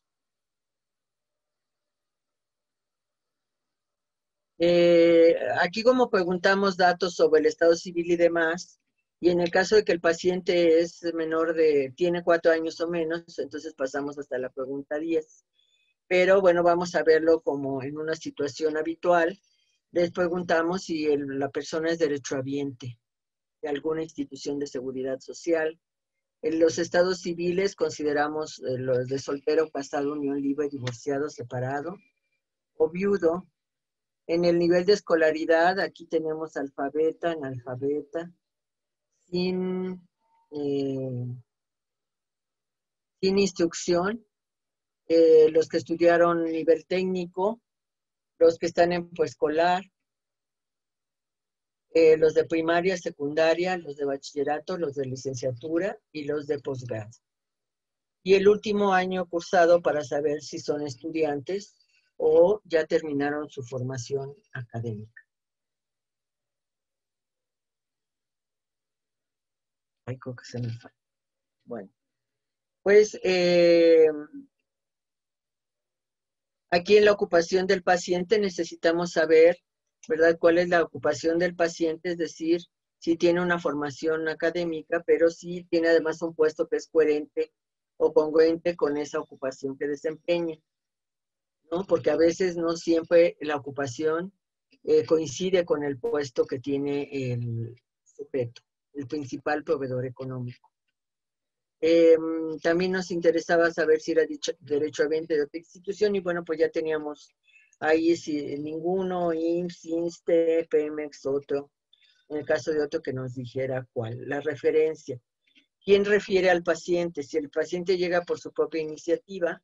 Eh, aquí como preguntamos datos sobre el estado civil y demás, y en el caso de que el paciente es menor de, tiene cuatro años o menos, entonces pasamos hasta la pregunta diez. pero bueno, vamos a verlo como en una situación habitual. Les preguntamos si el, la persona es derechohabiente de alguna institución de seguridad social. En los estados civiles consideramos eh, los de soltero, casado, unión libre, divorciado, separado o viudo. En el nivel de escolaridad, aquí tenemos alfabeta, analfabeta, sin, eh, sin instrucción, eh, los que estudiaron nivel técnico, los que están en preescolar, eh, los de primaria, secundaria, los de bachillerato, los de licenciatura y los de posgrado. Y el último año cursado para saber si son estudiantes o ya terminaron su formación académica. Ay, creo que se me fue. Bueno, pues eh, aquí en la ocupación del paciente necesitamos saber, ¿verdad?, cuál es la ocupación del paciente, es decir, si tiene una formación académica, pero si tiene además un puesto que es coherente o congruente con esa ocupación que desempeña, ¿no? Porque a veces no siempre la ocupación eh, coincide con el puesto que tiene el sujeto, el principal proveedor económico. Eh, también nos interesaba saber si era dicho, derechohabiente de otra institución, y bueno, pues ya teníamos ahí si ninguno, I M S S, INSTE, PEMEX, otro, en el caso de otro que nos dijera cuál, la referencia. ¿Quién refiere al paciente? Si el paciente llega por su propia iniciativa,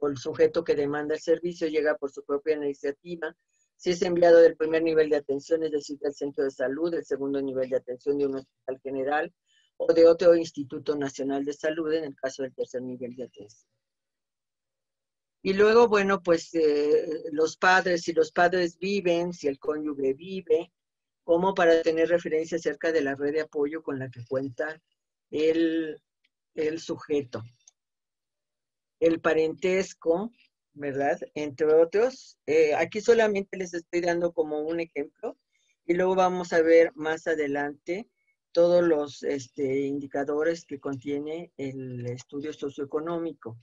o el sujeto que demanda el servicio llega por su propia iniciativa, si es enviado del primer nivel de atención, es decir, del centro de salud, del segundo nivel de atención de un hospital general o de otro Instituto Nacional de Salud, en el caso del tercer nivel de atención. Y luego, bueno, pues eh, los padres, si los padres viven, si el cónyuge vive, como para tener referencia acerca de la red de apoyo con la que cuenta el, el sujeto. El parentesco, ¿verdad? Entre otros. Eh, aquí solamente les estoy dando como un ejemplo y luego vamos a ver más adelante todos los este, indicadores que contiene el estudio socioeconómico.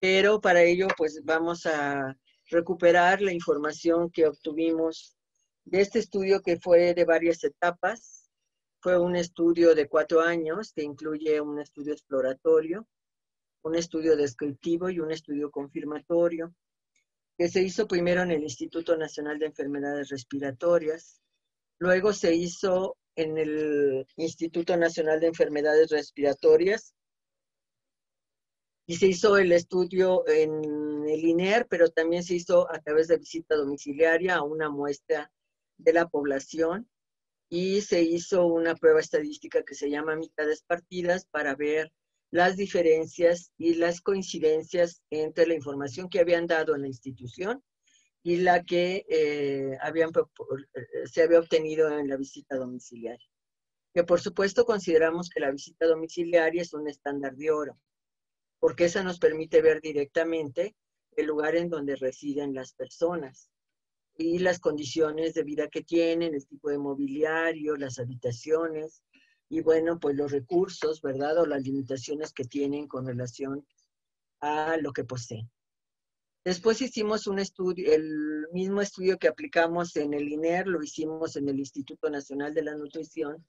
Pero para ello, pues vamos a recuperar la información que obtuvimos de este estudio que fue de varias etapas. Fue un estudio de cuatro años que incluye un estudio exploratorio, un estudio descriptivo y un estudio confirmatorio, que se hizo primero en el Instituto Nacional de Enfermedades Respiratorias, luego se hizo en el Instituto Nacional de Enfermedades Respiratorias y se hizo el estudio en el I N E R, pero también se hizo a través de visita domiciliaria a una muestra de la población y se hizo una prueba estadística que se llama mitades partidas para ver las diferencias y las coincidencias entre la información que habían dado en la institución y la que eh, habían, se había obtenido en la visita domiciliaria. Que por supuesto consideramos que la visita domiciliaria es un estándar de oro, porque esa nos permite ver directamente el lugar en donde residen las personas y las condiciones de vida que tienen, el tipo de mobiliario, las habitaciones, y bueno, pues los recursos, ¿verdad? O las limitaciones que tienen con relación a lo que poseen. Después hicimos un estudio, el mismo estudio que aplicamos en el I N E R, lo hicimos en el Instituto Nacional de la Nutrición.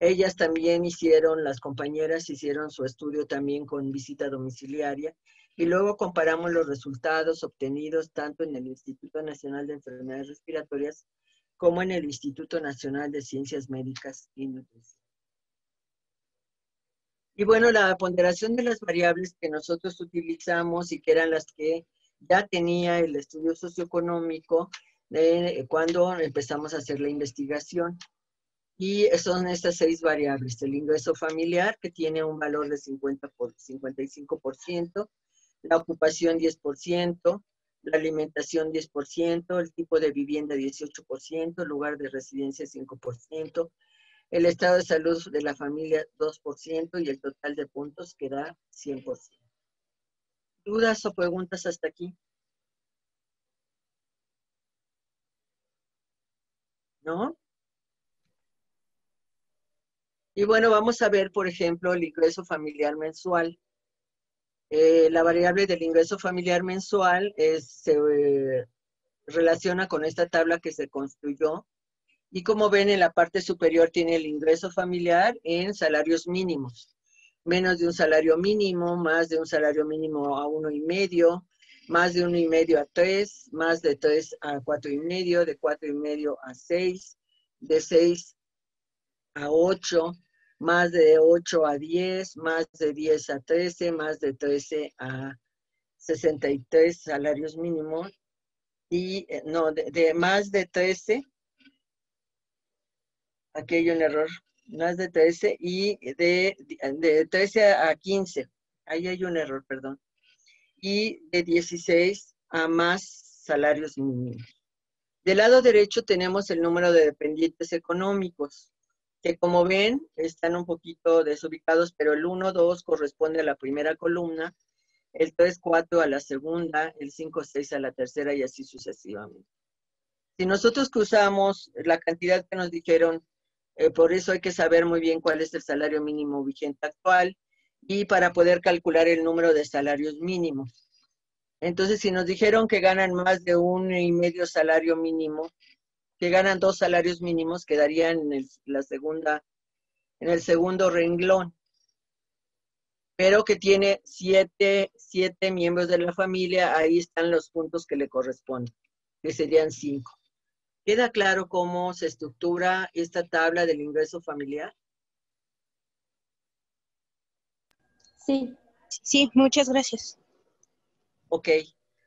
Ellas también hicieron, las compañeras hicieron su estudio también con visita domiciliaria. Y luego comparamos los resultados obtenidos tanto en el Instituto Nacional de Enfermedades Respiratorias como en el Instituto Nacional de Ciencias Médicas y Nutrición. Y bueno, la ponderación de las variables que nosotros utilizamos y que eran las que ya tenía el estudio socioeconómico de cuando empezamos a hacer la investigación. Y son estas seis variables. El ingreso familiar, que tiene un valor de cincuenta por cincuenta y cinco por ciento, la ocupación diez por ciento, la alimentación diez por ciento, el tipo de vivienda dieciocho por ciento, el lugar de residencia cinco por ciento, el estado de salud de la familia dos por ciento y el total de puntos que da cien por ciento. ¿Dudas o preguntas hasta aquí? ¿No? Y bueno, vamos a ver, por ejemplo, el ingreso familiar mensual. Eh, la variable del ingreso familiar mensual es, se eh, relaciona con esta tabla que se construyó. Y como ven, en la parte superior tiene el ingreso familiar en salarios mínimos. Menos de un salario mínimo, más de un salario mínimo a uno y medio, más de uno y medio a tres, más de tres a cuatro y medio, de cuatro y medio a seis, de seis a ocho, más de ocho a diez, más de diez a trece, más de trece a sesenta y tres salarios mínimos, y no, de, de más de trece, aquí hay un error, más de trece, y de, de trece a quince, ahí hay un error, perdón, y de dieciséis a más salarios mínimos. Del lado derecho tenemos el número de dependientes económicos, que como ven están un poquito desubicados, pero el uno, dos corresponde a la primera columna, el tres, cuatro a la segunda, el cinco, seis a la tercera y así sucesivamente. Si nosotros cruzamos la cantidad que nos dijeron, eh, por eso hay que saber muy bien cuál es el salario mínimo vigente actual y para poder calcular el número de salarios mínimos. Entonces, si nos dijeron que ganan más de un y medio salario mínimo, que ganan dos salarios mínimos, quedarían en el, la segunda, en el segundo renglón, pero que tiene siete, siete miembros de la familia, ahí están los puntos que le corresponden, que serían cinco. ¿Queda claro cómo se estructura esta tabla del ingreso familiar? Sí, sí, muchas gracias. Ok.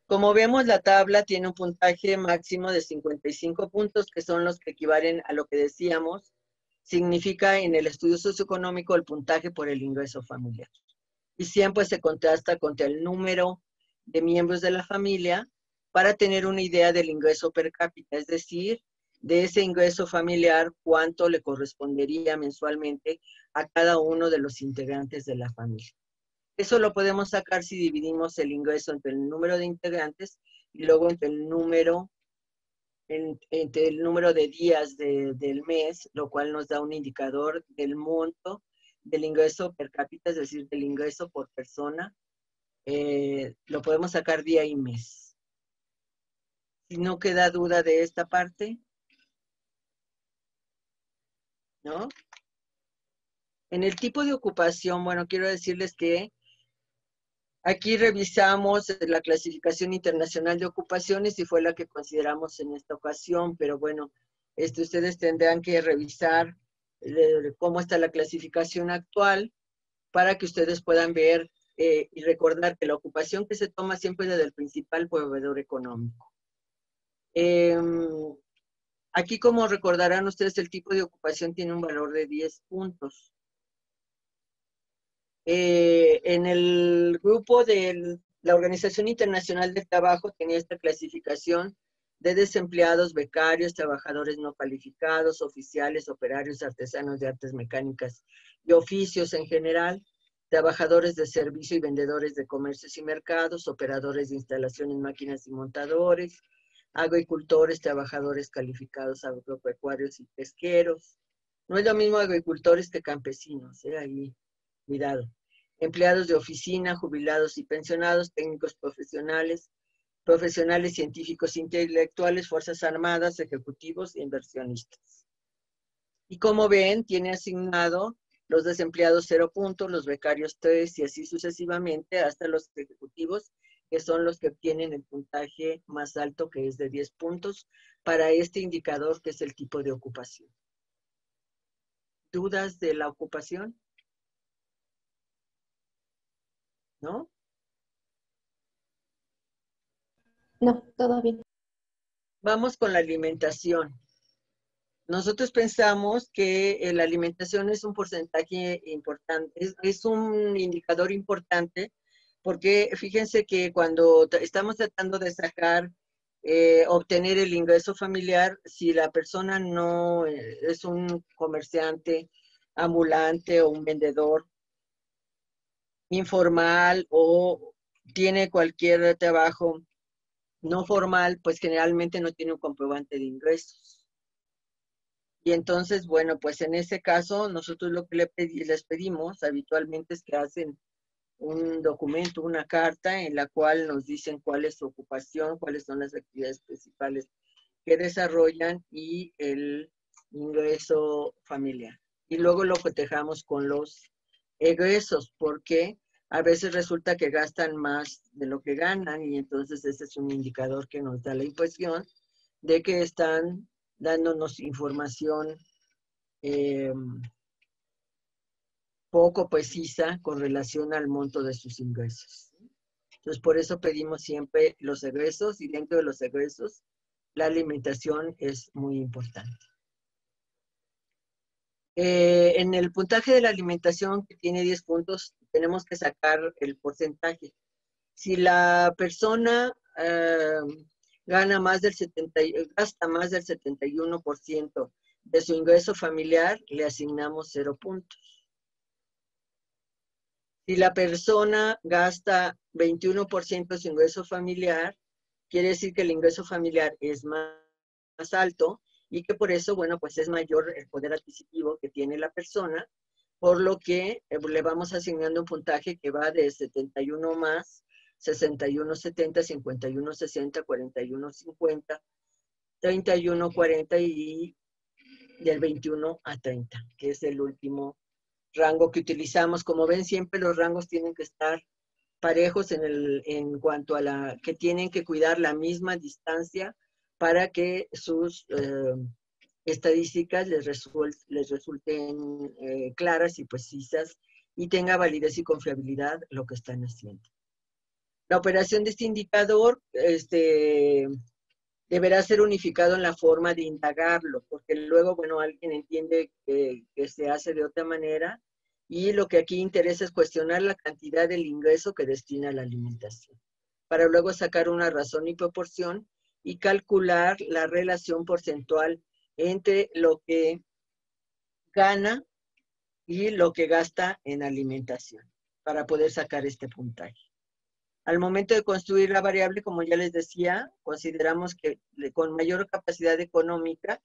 Como vemos, la tabla tiene un puntaje máximo de cincuenta y cinco puntos, que son los que equivalen a lo que decíamos, significa en el estudio socioeconómico el puntaje por el ingreso familiar. Y siempre se contrasta contra el número de miembros de la familia para tener una idea del ingreso per cápita, es decir, de ese ingreso familiar, cuánto le correspondería mensualmente a cada uno de los integrantes de la familia. Eso lo podemos sacar si dividimos el ingreso entre el número de integrantes y luego entre el número, entre el número de días de, del mes, lo cual nos da un indicador del monto del ingreso per cápita, es decir, del ingreso por persona. Eh, lo podemos sacar día y mes. Si no queda duda de esta parte, ¿no? En el tipo de ocupación, bueno, quiero decirles que aquí revisamos la clasificación internacional de ocupaciones y fue la que consideramos en esta ocasión, pero bueno, este, ustedes tendrán que revisar eh, cómo está la clasificación actual para que ustedes puedan ver eh, y recordar que la ocupación que se toma siempre es la del principal proveedor económico. Eh, aquí, como recordarán ustedes, el tipo de ocupación tiene un valor de diez puntos. Eh, en el grupo de la Organización Internacional del Trabajo tenía esta clasificación de desempleados, becarios, trabajadores no calificados, oficiales, operarios, artesanos de artes mecánicas y oficios en general, trabajadores de servicio y vendedores de comercios y mercados, operadores de instalaciones, máquinas y montadores, agricultores, trabajadores calificados, agropecuarios y pesqueros. No es lo mismo agricultores que campesinos, ¿eh? Ahí. Cuidado. Empleados de oficina, jubilados y pensionados, técnicos profesionales, profesionales científicos intelectuales, fuerzas armadas, ejecutivos e inversionistas. Y como ven, tiene asignado los desempleados cero puntos, los becarios tres y así sucesivamente hasta los ejecutivos, que son los que obtienen el puntaje más alto, que es de diez puntos, para este indicador que es el tipo de ocupación. ¿Dudas de la ocupación? ¿No? No, todo bien. Vamos con la alimentación. Nosotros pensamos que la alimentación es un porcentaje importante, es, es un indicador importante, porque fíjense que cuando estamos tratando de sacar, eh, obtener el ingreso familiar, si la persona no es un comerciante ambulante o un vendedor informal o tiene cualquier trabajo no formal, pues generalmente no tiene un comprobante de ingresos. Y entonces, bueno, pues en ese caso, nosotros lo que les pedimos habitualmente es que hacen un documento, una carta en la cual nos dicen cuál es su ocupación, cuáles son las actividades principales que desarrollan y el ingreso familiar. Y luego lo cotejamos con los egresos, porque a veces resulta que gastan más de lo que ganan y entonces ese es un indicador que nos da la impresión de que están dándonos información eh, poco precisa con relación al monto de sus ingresos. Entonces, por eso pedimos siempre los egresos y dentro de los egresos la alimentación es muy importante. Eh, en el puntaje de la alimentación, que tiene diez puntos, tenemos que sacar el porcentaje. Si la persona eh, gana más del setenta, gasta más del setenta y uno por ciento de su ingreso familiar, le asignamos cero puntos. Si la persona gasta veintiuno por ciento de su ingreso familiar, quiere decir que el ingreso familiar es más, más alto y que por eso, bueno, pues es mayor el poder adquisitivo que tiene la persona, por lo que le vamos asignando un puntaje que va de setenta y uno más, sesenta y uno setenta, cincuenta y uno sesenta, cuarenta y uno cincuenta, treinta y uno cuarenta y del veintiuno a treinta, que es el último rango que utilizamos. Como ven, siempre los rangos tienen que estar parejos en, el, en cuanto a la que tienen que cuidar la misma distancia para que sus eh, estadísticas les, result, les resulten eh, claras y precisas y tenga validez y confiabilidad lo que están haciendo. La operación de este indicador este, deberá ser unificado en la forma de indagarlo, porque luego, bueno, alguien entiende que, que se hace de otra manera y lo que aquí interesa es cuestionar la cantidad del ingreso que destina a la alimentación, para luego sacar una razón y proporción y calcular la relación porcentual entre lo que gana y lo que gasta en alimentación, para poder sacar este puntaje. Al momento de construir la variable, como ya les decía, consideramos que con mayor capacidad económica,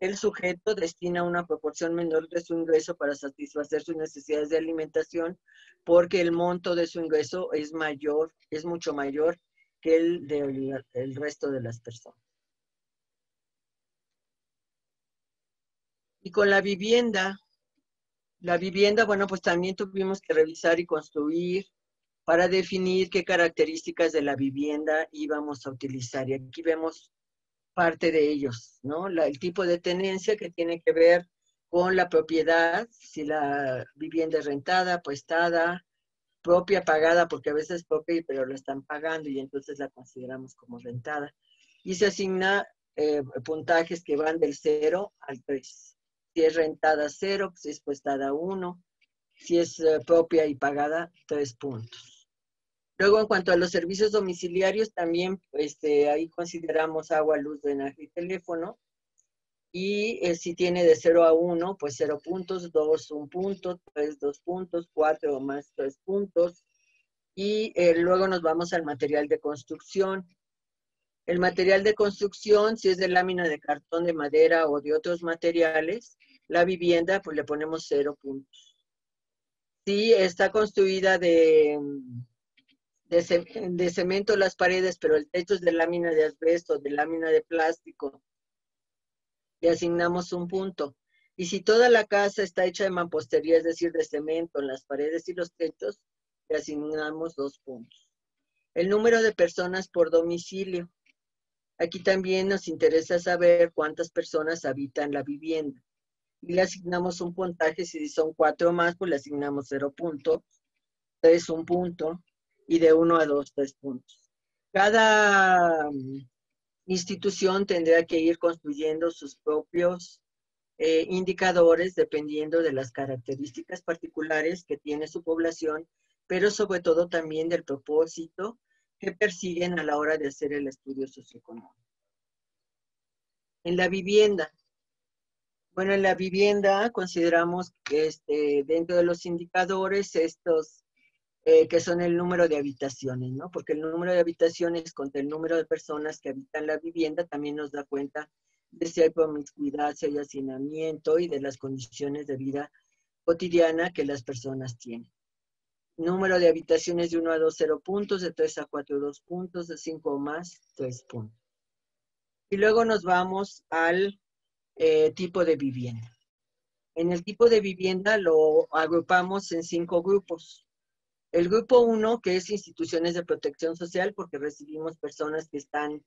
el sujeto destina una proporción menor de su ingreso para satisfacer sus necesidades de alimentación, porque el monto de su ingreso es mayor, es mucho mayor que el del el resto de las personas. Y con la vivienda, la vivienda, bueno, pues también tuvimos que revisar y construir para definir qué características de la vivienda íbamos a utilizar. Y aquí vemos parte de ellos, ¿no? La, el tipo de tenencia que tiene que ver con la propiedad, si la vivienda es rentada, prestada, propia, pagada, porque a veces es propia, pero lo están pagando y entonces la consideramos como rentada. Y se asigna eh, puntajes que van del cero al tres. Si es rentada, cero, si es prestada, uno. Si es eh, propia y pagada, tres puntos. Luego, en cuanto a los servicios domiciliarios, también este, ahí consideramos agua, luz, drenaje y teléfono. Y eh, si tiene de cero a uno, pues cero puntos, dos, un punto, tres, dos puntos, cuatro más, tres puntos. Y eh, luego nos vamos al material de construcción. El material de construcción, si es de lámina de cartón, de madera o de otros materiales, la vivienda, pues le ponemos cero puntos. Si está construida de, de, de cemento las paredes, pero el techo es de lámina de asbesto, de lámina de plástico, le asignamos un punto. Y si toda la casa está hecha de mampostería, es decir, de cemento en las paredes y los techos, le asignamos dos puntos. El número de personas por domicilio. Aquí también nos interesa saber cuántas personas habitan la vivienda. Y le asignamos un puntaje, si son cuatro más, pues le asignamos cero puntos, tres un punto, y de uno a dos, tres puntos. Cada institución tendrá que ir construyendo sus propios eh, indicadores dependiendo de las características particulares que tiene su población, pero sobre todo también del propósito que persiguen a la hora de hacer el estudio socioeconómico. En la vivienda. Bueno, en la vivienda consideramos que este, dentro de los indicadores estos Eh, que son el número de habitaciones, ¿no? Porque el número de habitaciones contra el número de personas que habitan la vivienda también nos da cuenta de si hay promiscuidad, si hay hacinamiento y de las condiciones de vida cotidiana que las personas tienen. Número de habitaciones de uno a dos, cero puntos, de tres a cuatro, dos puntos, de cinco o más, tres puntos. Y luego nos vamos al eh, tipo de vivienda. En el tipo de vivienda lo agrupamos en cinco grupos. El grupo uno, que es instituciones de protección social, porque recibimos personas que están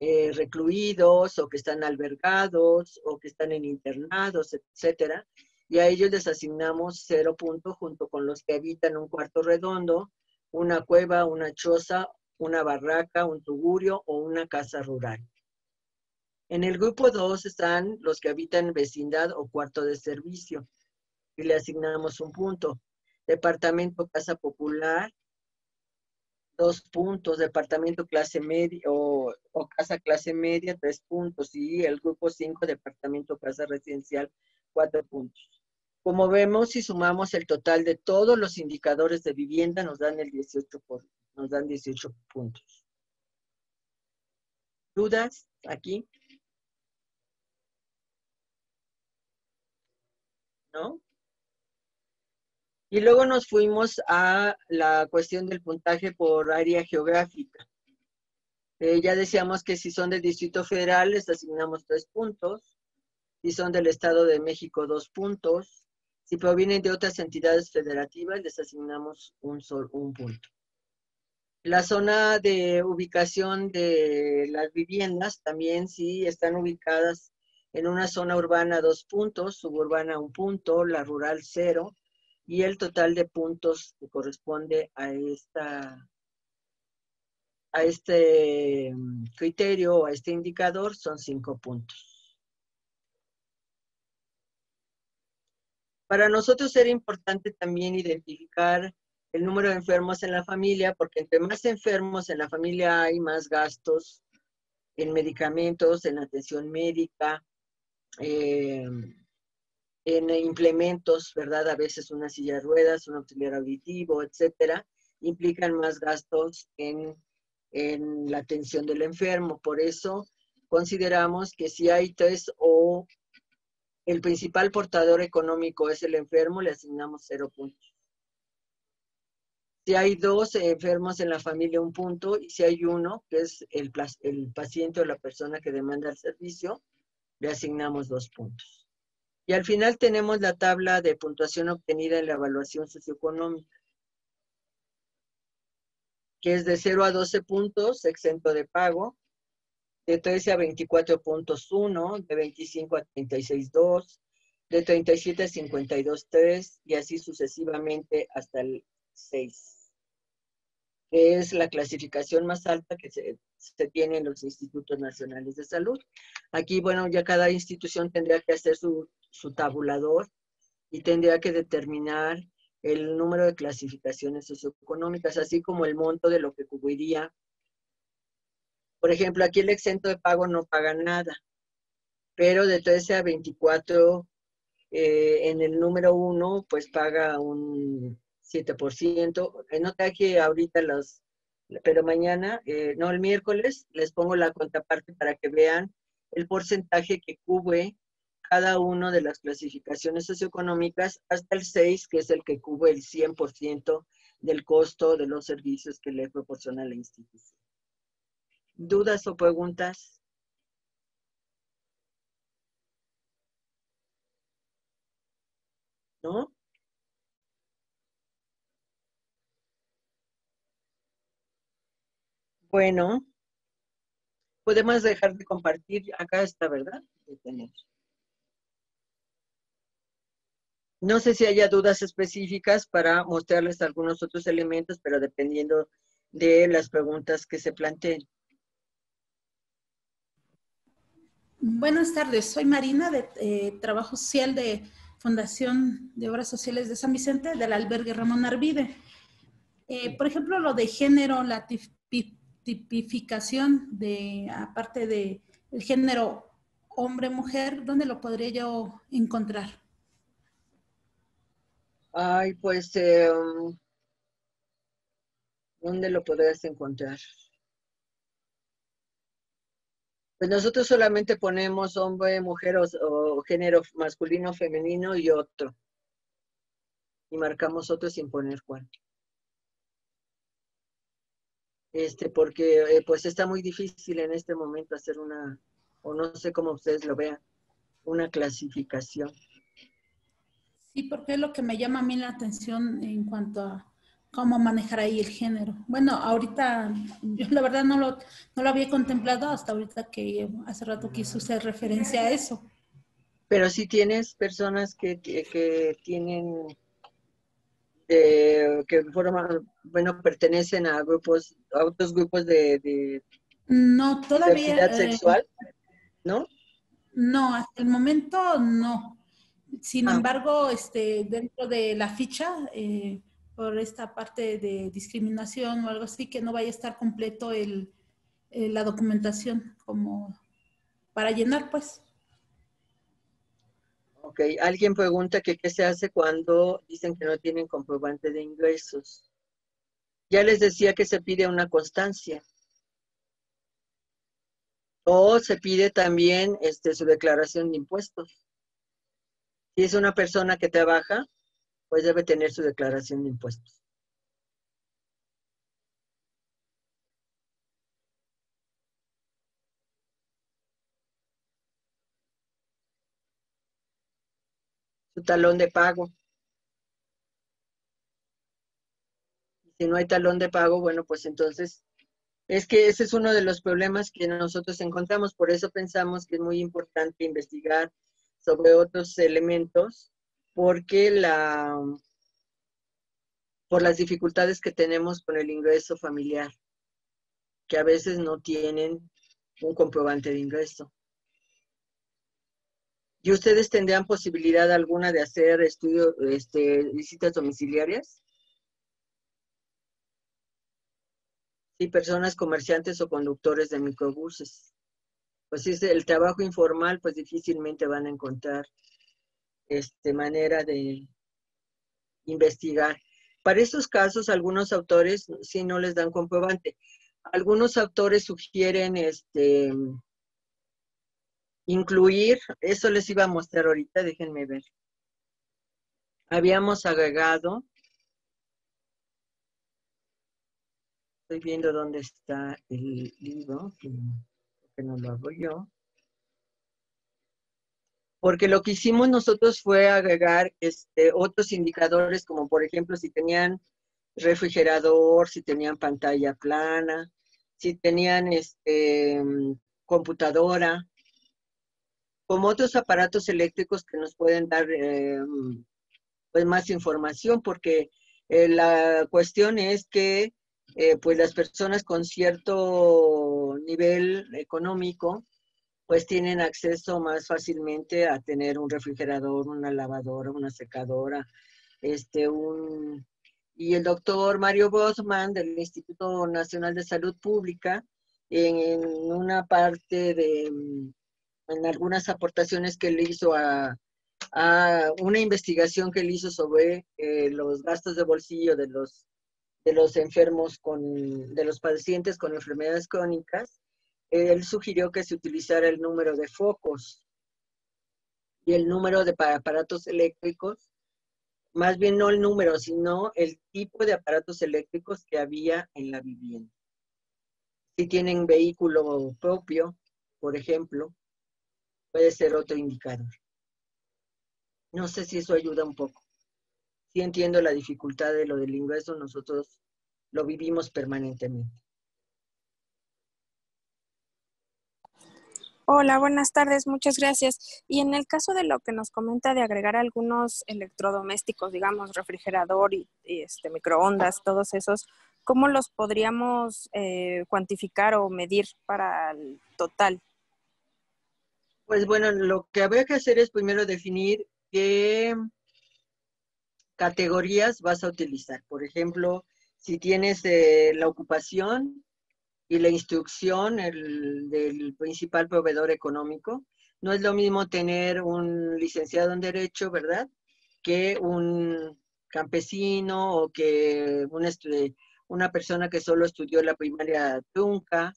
eh, recluidos, o que están albergados, o que están en internados, etcétera. Y a ellos les asignamos cero puntos junto con los que habitan un cuarto redondo, una cueva, una choza, una barraca, un tugurio o una casa rural. En el grupo dos están los que habitan vecindad o cuarto de servicio. Y le asignamos un punto. Departamento casa popular, dos puntos. Departamento clase media o, o casa clase media, tres puntos. Y el grupo cinco, departamento casa residencial, cuatro puntos. Como vemos, si sumamos el total de todos los indicadores de vivienda, nos dan el dieciocho, por, nos dan dieciocho puntos. ¿Dudas aquí? ¿No? Y luego nos fuimos a la cuestión del puntaje por área geográfica. Eh, ya decíamos que si son del Distrito Federal, les asignamos tres puntos. Si son del Estado de México, dos puntos. Si provienen de otras entidades federativas, les asignamos un, sol, un punto. La zona de ubicación de las viviendas, también si están ubicadas en una zona urbana, dos puntos, suburbana, un punto, la rural, cero, y el total de puntos que corresponde a, esta, a este criterio o a este indicador son cinco puntos. Para nosotros era importante también identificar el número de enfermos en la familia, porque entre más enfermos en la familia hay, más gastos en medicamentos, en atención médica, eh, en implementos, ¿verdad? A veces una silla de ruedas, un auxiliar auditivo, etcétera, implican más gastos en, en la atención del enfermo. Por eso consideramos que si hay tres o el principal portador económico es el enfermo, le asignamos cero puntos. Si hay dos enfermos en la familia, un punto. Y si hay uno, que es el, el paciente o la persona que demanda el servicio, le asignamos dos puntos. Y al final tenemos la tabla de puntuación obtenida en la evaluación socioeconómica, que es de cero a doce puntos, exento de pago. De trece a veinticuatro puntos, uno, de veinticinco a treinta y seis, dos, de treinta y siete a cincuenta y dos, tres, y así sucesivamente hasta el seis, que es la clasificación más alta que se, se tiene en los Institutos Nacionales de Salud. Aquí, bueno, ya cada institución tendría que hacer su, su tabulador y tendría que determinar el número de clasificaciones socioeconómicas, así como el monto de lo que cubriría. Por ejemplo, aquí el exento de pago no paga nada, pero de trece a veinticuatro eh, en el número uno, pues paga un siete por ciento. Nota aquí ahorita los, pero mañana, eh, no el miércoles, les pongo la contraparte para que vean el porcentaje que cubre cada una de las clasificaciones socioeconómicas hasta el seis, que es el que cubre el cien por ciento del costo de los servicios que le proporciona la institución. ¿Dudas o preguntas? ¿No? Bueno, podemos dejar de compartir. Acá está, ¿verdad? No sé si haya dudas específicas para mostrarles algunos otros elementos, pero dependiendo de las preguntas que se planteen. Buenas tardes, soy Marina de eh, Trabajo Social de Fundación de Obras Sociales de San Vicente, del albergue Ramón Arvide. Eh, por ejemplo, lo de género, la tipificación de, aparte de el género hombre-mujer, ¿dónde lo podría yo encontrar? Ay, pues, eh, ¿dónde lo podrías encontrar? Pues nosotros solamente ponemos hombre, mujer o, o género masculino, femenino y otro. Y marcamos otro sin poner cuál. este, porque eh, pues está muy difícil en este momento hacer una, o no sé cómo ustedes lo vean, una clasificación. Sí, porque es lo que me llama a mí la atención en cuanto a cómo manejar ahí el género. Bueno, ahorita, yo la verdad no lo, no lo había contemplado hasta ahorita que hace rato quiso hacer referencia a eso. Pero sí tienes personas que, que, que tienen, eh, que forman, bueno, pertenecen a grupos, a otros grupos de, de no, todavía, diversidad sexual, eh, ¿no? No, hasta el momento no. Sin ah. embargo, este, dentro de la ficha, eh, por esta parte de discriminación o algo así, que no vaya a estar completo el, el, la documentación como para llenar, pues. Ok, alguien pregunta que qué se hace cuando dicen que no tienen comprobante de ingresos. Ya les decía que se pide una constancia. O se pide también este, su declaración de impuestos. Si es una persona que trabaja, pues debe tener su declaración de impuestos. Su talón de pago. Si no hay talón de pago, bueno, pues entonces, es que ese es uno de los problemas que nosotros encontramos. Por eso pensamos que es muy importante investigar sobre otros elementos, porque la, por las dificultades que tenemos con el ingreso familiar, que a veces no tienen un comprobante de ingreso. ¿Y ustedes tendrían posibilidad alguna de hacer estudio, este, visitas domiciliarias? Sí, personas comerciantes o conductores de microbuses. Pues si es el trabajo informal, pues difícilmente van a encontrar este, manera de investigar. Para estos casos, algunos autores sí no les dan comprobante. Algunos autores sugieren este, incluir, eso les iba a mostrar ahorita, déjenme ver. Habíamos agregado, estoy viendo dónde está el libro, que no lo hago yo, porque lo que hicimos nosotros fue agregar este, otros indicadores, como por ejemplo si tenían refrigerador, si tenían pantalla plana, si tenían este, computadora, como otros aparatos eléctricos que nos pueden dar eh, pues más información, porque eh, la cuestión es que Eh, pues las personas con cierto nivel económico, pues tienen acceso más fácilmente a tener un refrigerador, una lavadora, una secadora, este, un... Y el doctor Mario Bosman del Instituto Nacional de Salud Pública, en, en una parte de, en algunas aportaciones que él hizo a, a una investigación que él hizo sobre eh, los gastos de bolsillo de los de los enfermos, con, de los pacientes con enfermedades crónicas, él sugirió que se utilizara el número de focos y el número de aparatos eléctricos, más bien no el número, sino el tipo de aparatos eléctricos que había en la vivienda. Si tienen vehículo propio, por ejemplo, puede ser otro indicador. No sé si eso ayuda un poco. Sí entiendo la dificultad de lo del ingreso, nosotros lo vivimos permanentemente. Hola, buenas tardes, muchas gracias. Y en el caso de lo que nos comenta de agregar algunos electrodomésticos, digamos refrigerador y, y este, microondas, todos esos, ¿cómo los podríamos eh, cuantificar o medir para el total? Pues bueno, lo que habría que hacer es primero definir qué categorías vas a utilizar. Por ejemplo, si tienes eh, la ocupación y la instrucción el, del principal proveedor económico, no es lo mismo tener un licenciado en Derecho, ¿verdad?, que un campesino o que un una persona que solo estudió la primaria trunca.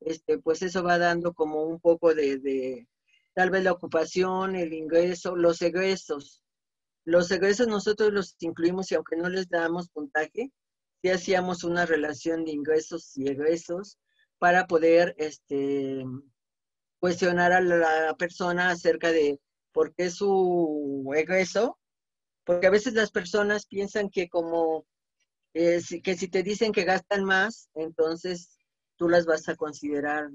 Este, pues eso va dando como un poco de, de tal vez la ocupación, el ingreso, los egresos. Los egresos nosotros los incluimos y aunque no les damos puntaje, sí hacíamos una relación de ingresos y egresos para poder este, cuestionar a la persona acerca de por qué su egreso, porque a veces las personas piensan que como, eh, que si te dicen que gastan más, entonces tú las vas a considerar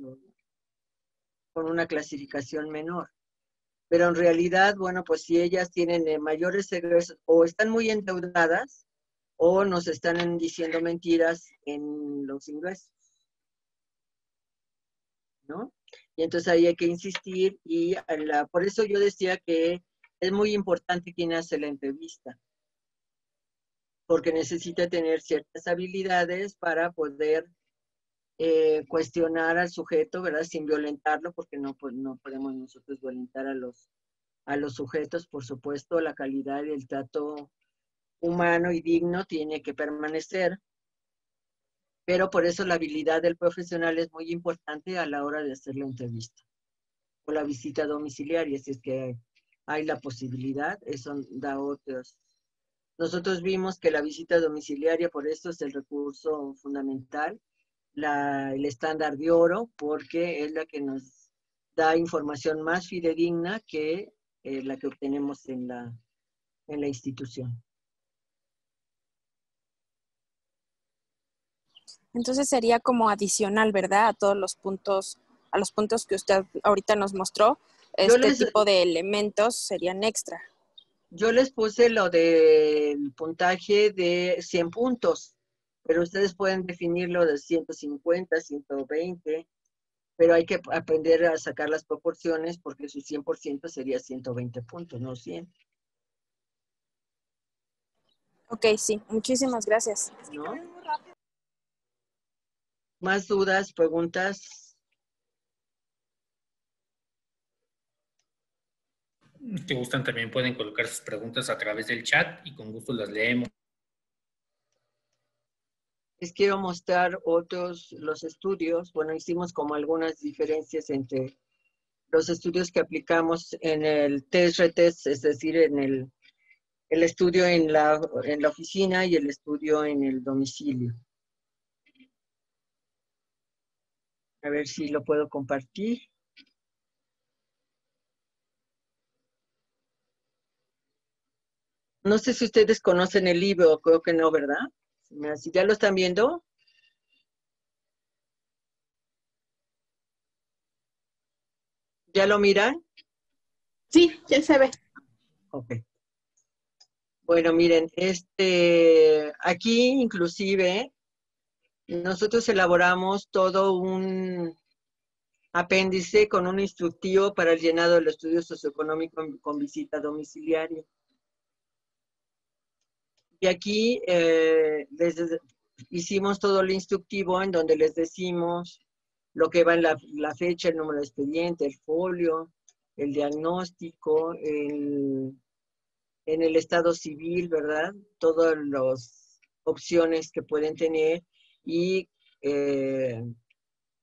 con una clasificación menor. Pero en realidad, bueno, pues si ellas tienen mayores egresos o están muy endeudadas o nos están diciendo mentiras en los ingresos, ¿no? Y entonces ahí hay que insistir y la, por eso yo decía que es muy importante quien hace la entrevista, porque necesita tener ciertas habilidades para poder Eh, cuestionar al sujeto, ¿verdad? Sin violentarlo, porque no, pues, no podemos nosotros violentar a los, a los sujetos. Por supuesto, la calidad y el trato humano y digno tiene que permanecer, pero por eso la habilidad del profesional es muy importante a la hora de hacer la entrevista o la visita domiciliaria, si es que hay la posibilidad, eso da otros. Nosotros vimos que la visita domiciliaria, por eso es el recurso fundamental, La, el estándar de oro, porque es la que nos da información más fidedigna que eh, la que obtenemos en la, en la institución. Entonces sería como adicional, ¿verdad? A todos los puntos, a los puntos que usted ahorita nos mostró, este les, tipo de elementos serían extra. Yo les puse lo del puntaje de cien puntos. Pero ustedes pueden definirlo de ciento cincuenta, ciento veinte, pero hay que aprender a sacar las proporciones porque su cien por ciento sería ciento veinte puntos, no cien. Ok, sí. Muchísimas gracias. ¿No? ¿Más dudas, preguntas? Si gustan, también pueden colocar sus preguntas a través del chat y con gusto las leemos. Les quiero mostrar otros, los estudios. Bueno, hicimos como algunas diferencias entre los estudios que aplicamos en el test-retest, es decir, en el, el estudio en la, en la oficina y el estudio en el domicilio. A ver si lo puedo compartir. No sé si ustedes conocen el libro, creo que no, ¿verdad? Si ya lo están viendo. ¿Ya lo miran? Sí, ya se ve. Ok. Bueno, miren, este, aquí inclusive nosotros elaboramos todo un apéndice con un instructivo para el llenado del estudio socioeconómico con visita domiciliaria. Y aquí eh, les hicimos todo el instructivo en donde les decimos lo que va en la, la fecha, el número de expediente, el folio, el diagnóstico, el, en el estado civil, ¿verdad? Todas las opciones que pueden tener y eh,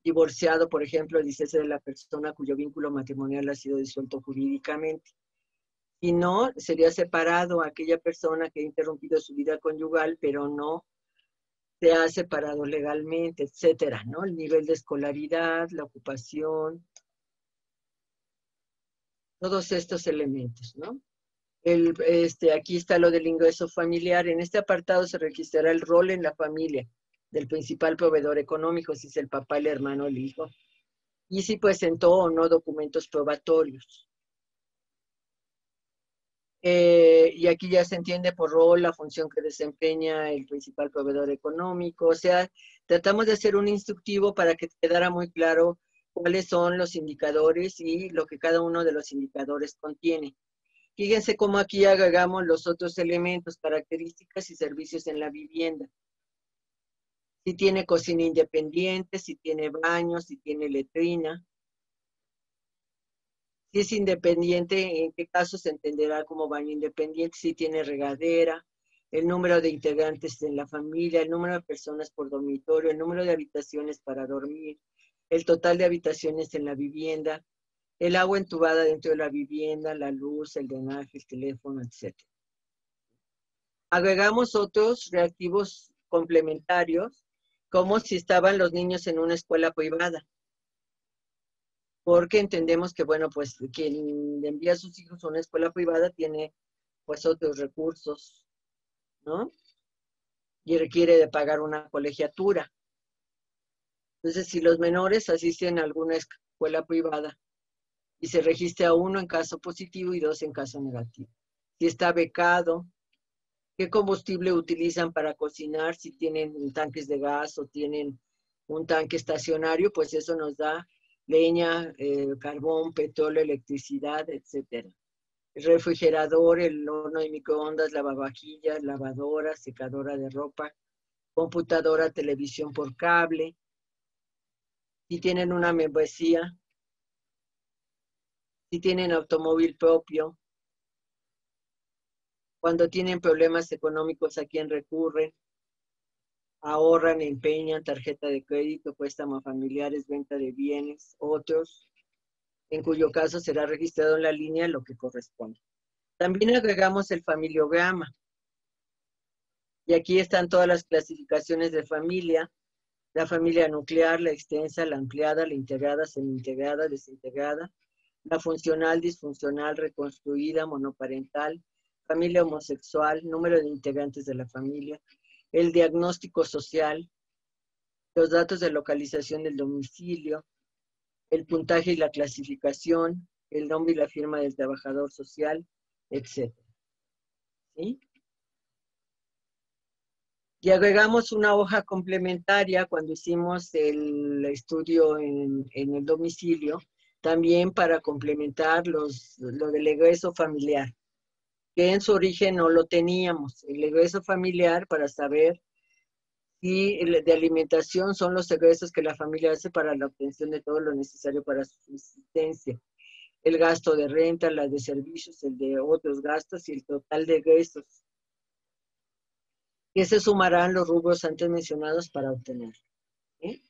divorciado, por ejemplo, dice ser de la persona cuyo vínculo matrimonial ha sido disuelto jurídicamente. Si no, sería separado a aquella persona que ha interrumpido su vida conyugal, pero no se ha separado legalmente, etcétera, ¿no? El nivel de escolaridad, la ocupación, todos estos elementos, ¿no? El, este, aquí está lo del ingreso familiar. En este apartado se registrará el rol en la familia del principal proveedor económico, si es el papá, el hermano, el hijo, y si presentó o no documentos probatorios. Eh, y aquí ya se entiende por rol la función que desempeña el principal proveedor económico. O sea, tratamos de hacer un instructivo para que quedara muy claro cuáles son los indicadores y lo que cada uno de los indicadores contiene. Fíjense cómo aquí agregamos los otros elementos, características y servicios en la vivienda. Si tiene cocina independiente, si tiene baño, si tiene letrina. Si es independiente, en qué caso se entenderá como baño independiente, si tiene regadera, el número de integrantes en la familia, el número de personas por dormitorio, el número de habitaciones para dormir, el total de habitaciones en la vivienda, el agua entubada dentro de la vivienda, la luz, el drenaje, el teléfono, etcétera. Agregamos otros reactivos complementarios, como si estaban los niños en una escuela privada. Porque entendemos que, bueno, pues quien envía a sus hijos a una escuela privada tiene, pues, otros recursos, ¿no? Y requiere de pagar una colegiatura. Entonces, si los menores asisten a alguna escuela privada y se registra uno en caso positivo y dos en caso negativo. Si está becado, qué combustible utilizan para cocinar, si tienen tanques de gas o tienen un tanque estacionario, pues eso nos da leña, eh, carbón, petróleo, electricidad, etcétera. El refrigerador, el horno de microondas, lavavajillas, lavadora, secadora de ropa, computadora, televisión por cable. Si tienen una membresía, si tienen automóvil propio, cuando tienen problemas económicos, ¿a quién recurren? Ahorran, empeñan, tarjeta de crédito, préstamo a familiares, venta de bienes, otros, en cuyo caso será registrado en la línea lo que corresponde. También agregamos el familiograma. Y aquí están todas las clasificaciones de familia. La familia nuclear, la extensa, la ampliada, la integrada, semi-integrada, desintegrada, la funcional, disfuncional, reconstruida, monoparental, familia homosexual, número de integrantes de la familia, el diagnóstico social, los datos de localización del domicilio, el puntaje y la clasificación, el nombre y la firma del trabajador social, etcétera. ¿Sí? Y agregamos una hoja complementaria cuando hicimos el estudio en, en el domicilio, también para complementar los, lo del egreso familiar, que en su origen no lo teníamos. El egreso familiar, para saber si de alimentación son los egresos que la familia hace para la obtención de todo lo necesario para su subsistencia. El gasto de renta, la de servicios, el de otros gastos y el total de egresos. Que se sumarán los rubros antes mencionados para obtener. ¿Eh?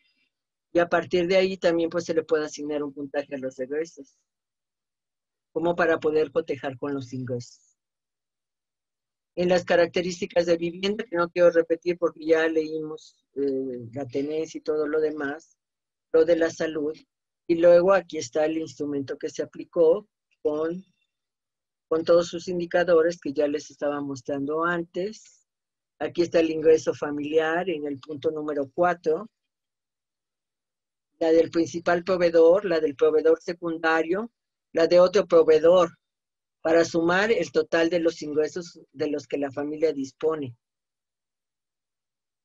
Y a partir de ahí también, pues, se le puede asignar un puntaje a los egresos, como para poder cotejar con los ingresos. En las características de vivienda, que no quiero repetir porque ya leímos eh, la tenencia y todo lo demás, lo de la salud, y luego aquí está el instrumento que se aplicó con, con todos sus indicadores que ya les estaba mostrando antes. Aquí está el ingreso familiar en el punto número cuatro, la del principal proveedor, la del proveedor secundario, la de otro proveedor, para sumar el total de los ingresos de los que la familia dispone.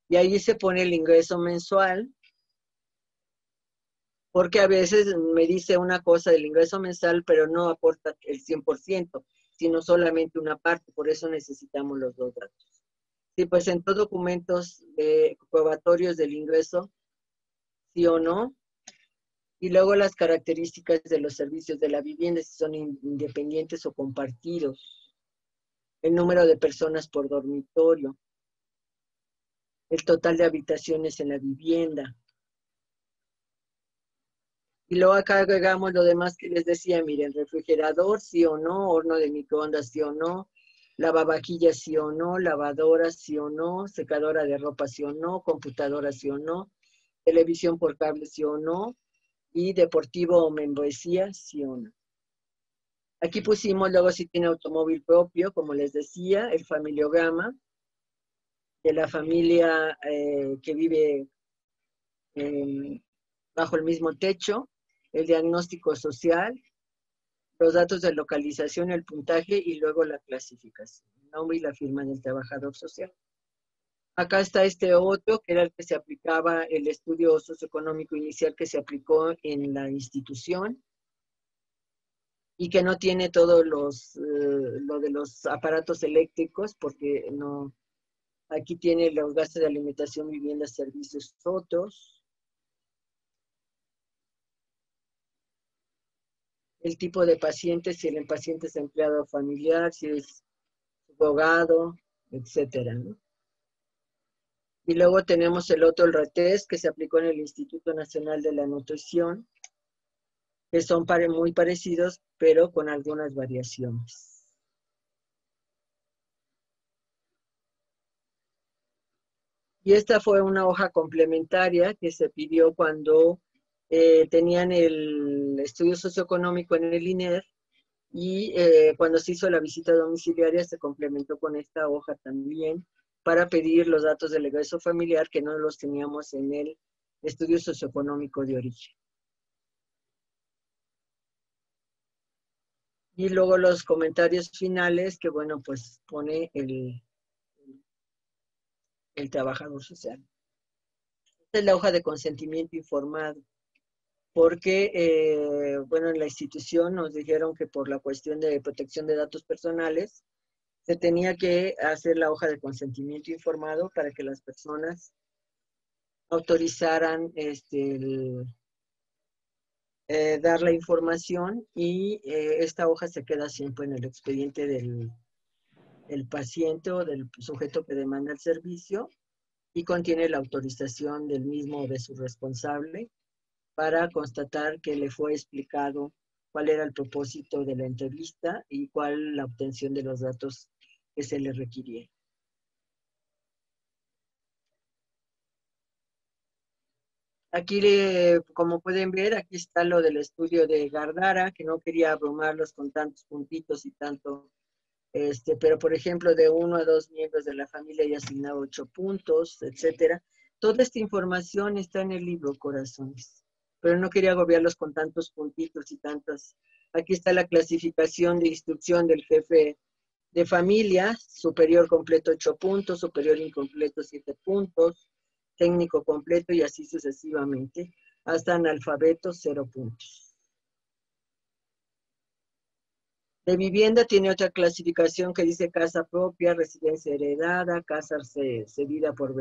Y ahí se pone el ingreso mensual, porque a veces me dice una cosa del ingreso mensual, pero no aporta el cien por ciento, sino solamente una parte, por eso necesitamos los dos datos. Sí, pues presentó documentos eh, probatorios del ingreso, sí o no, y luego las características de los servicios de la vivienda, si son independientes o compartidos, el número de personas por dormitorio, el total de habitaciones en la vivienda. Y luego acá agregamos lo demás que les decía, miren, refrigerador, sí o no, horno de microondas, sí o no, lavavajillas, sí o no, lavadora, sí o no, secadora de ropa, sí o no, computadora, sí o no, televisión por cable, sí o no, y deportivo o membresía, sí o no. Aquí pusimos luego si tiene automóvil propio, como les decía, el familiograma de la familia eh, que vive eh, bajo el mismo techo, el diagnóstico social, los datos de localización, el puntaje y luego la clasificación, el nombre y la firma del trabajador social. Acá está este otro, que era el que se aplicaba, el estudio socioeconómico inicial que se aplicó en la institución y que no tiene todo los, eh, lo de los aparatos eléctricos, porque no, aquí tiene los gastos de alimentación, vivienda, servicios, otros. El tipo de paciente, si el paciente es empleado familiar, si es abogado, etcétera, ¿no? Y luego tenemos el otro, el retest, que se aplicó en el Instituto Nacional de la Nutrición, que son muy parecidos, pero con algunas variaciones. Y esta fue una hoja complementaria que se pidió cuando eh, tenían el estudio socioeconómico en el I N E R, y eh, cuando se hizo la visita domiciliaria se complementó con esta hoja también para pedir los datos del egreso familiar que no los teníamos en el estudio socioeconómico de origen. Y luego los comentarios finales que, bueno, pues pone el, el trabajador social. Esta es la hoja de consentimiento informado, porque, eh, bueno, en la institución nos dijeron que por la cuestión de protección de datos personales se tenía que hacer la hoja de consentimiento informado para que las personas autorizaran este, el, eh, dar la información, y eh, esta hoja se queda siempre en el expediente del, del paciente o del sujeto que demanda el servicio, y contiene la autorización del mismo o de su responsable para constatar que le fue explicado cuál era el propósito de la entrevista y cuál la obtención de los datos que se le requirieron. Aquí, como pueden ver, aquí está lo del estudio de Garrá, que no quería abrumarlos con tantos puntitos y tanto, este, pero por ejemplo, de uno a dos miembros de la familia ya asignaba ocho puntos, etcétera. Toda esta información está en el libro, corazones, pero no quería agobiarlos con tantos puntitos y tantas. Aquí está la clasificación de instrucción del jefe de familia: superior completo ocho puntos, superior incompleto siete puntos, técnico completo y así sucesivamente, hasta analfabeto cero puntos. De vivienda tiene otra clasificación que dice casa propia, residencia heredada, casa cedida por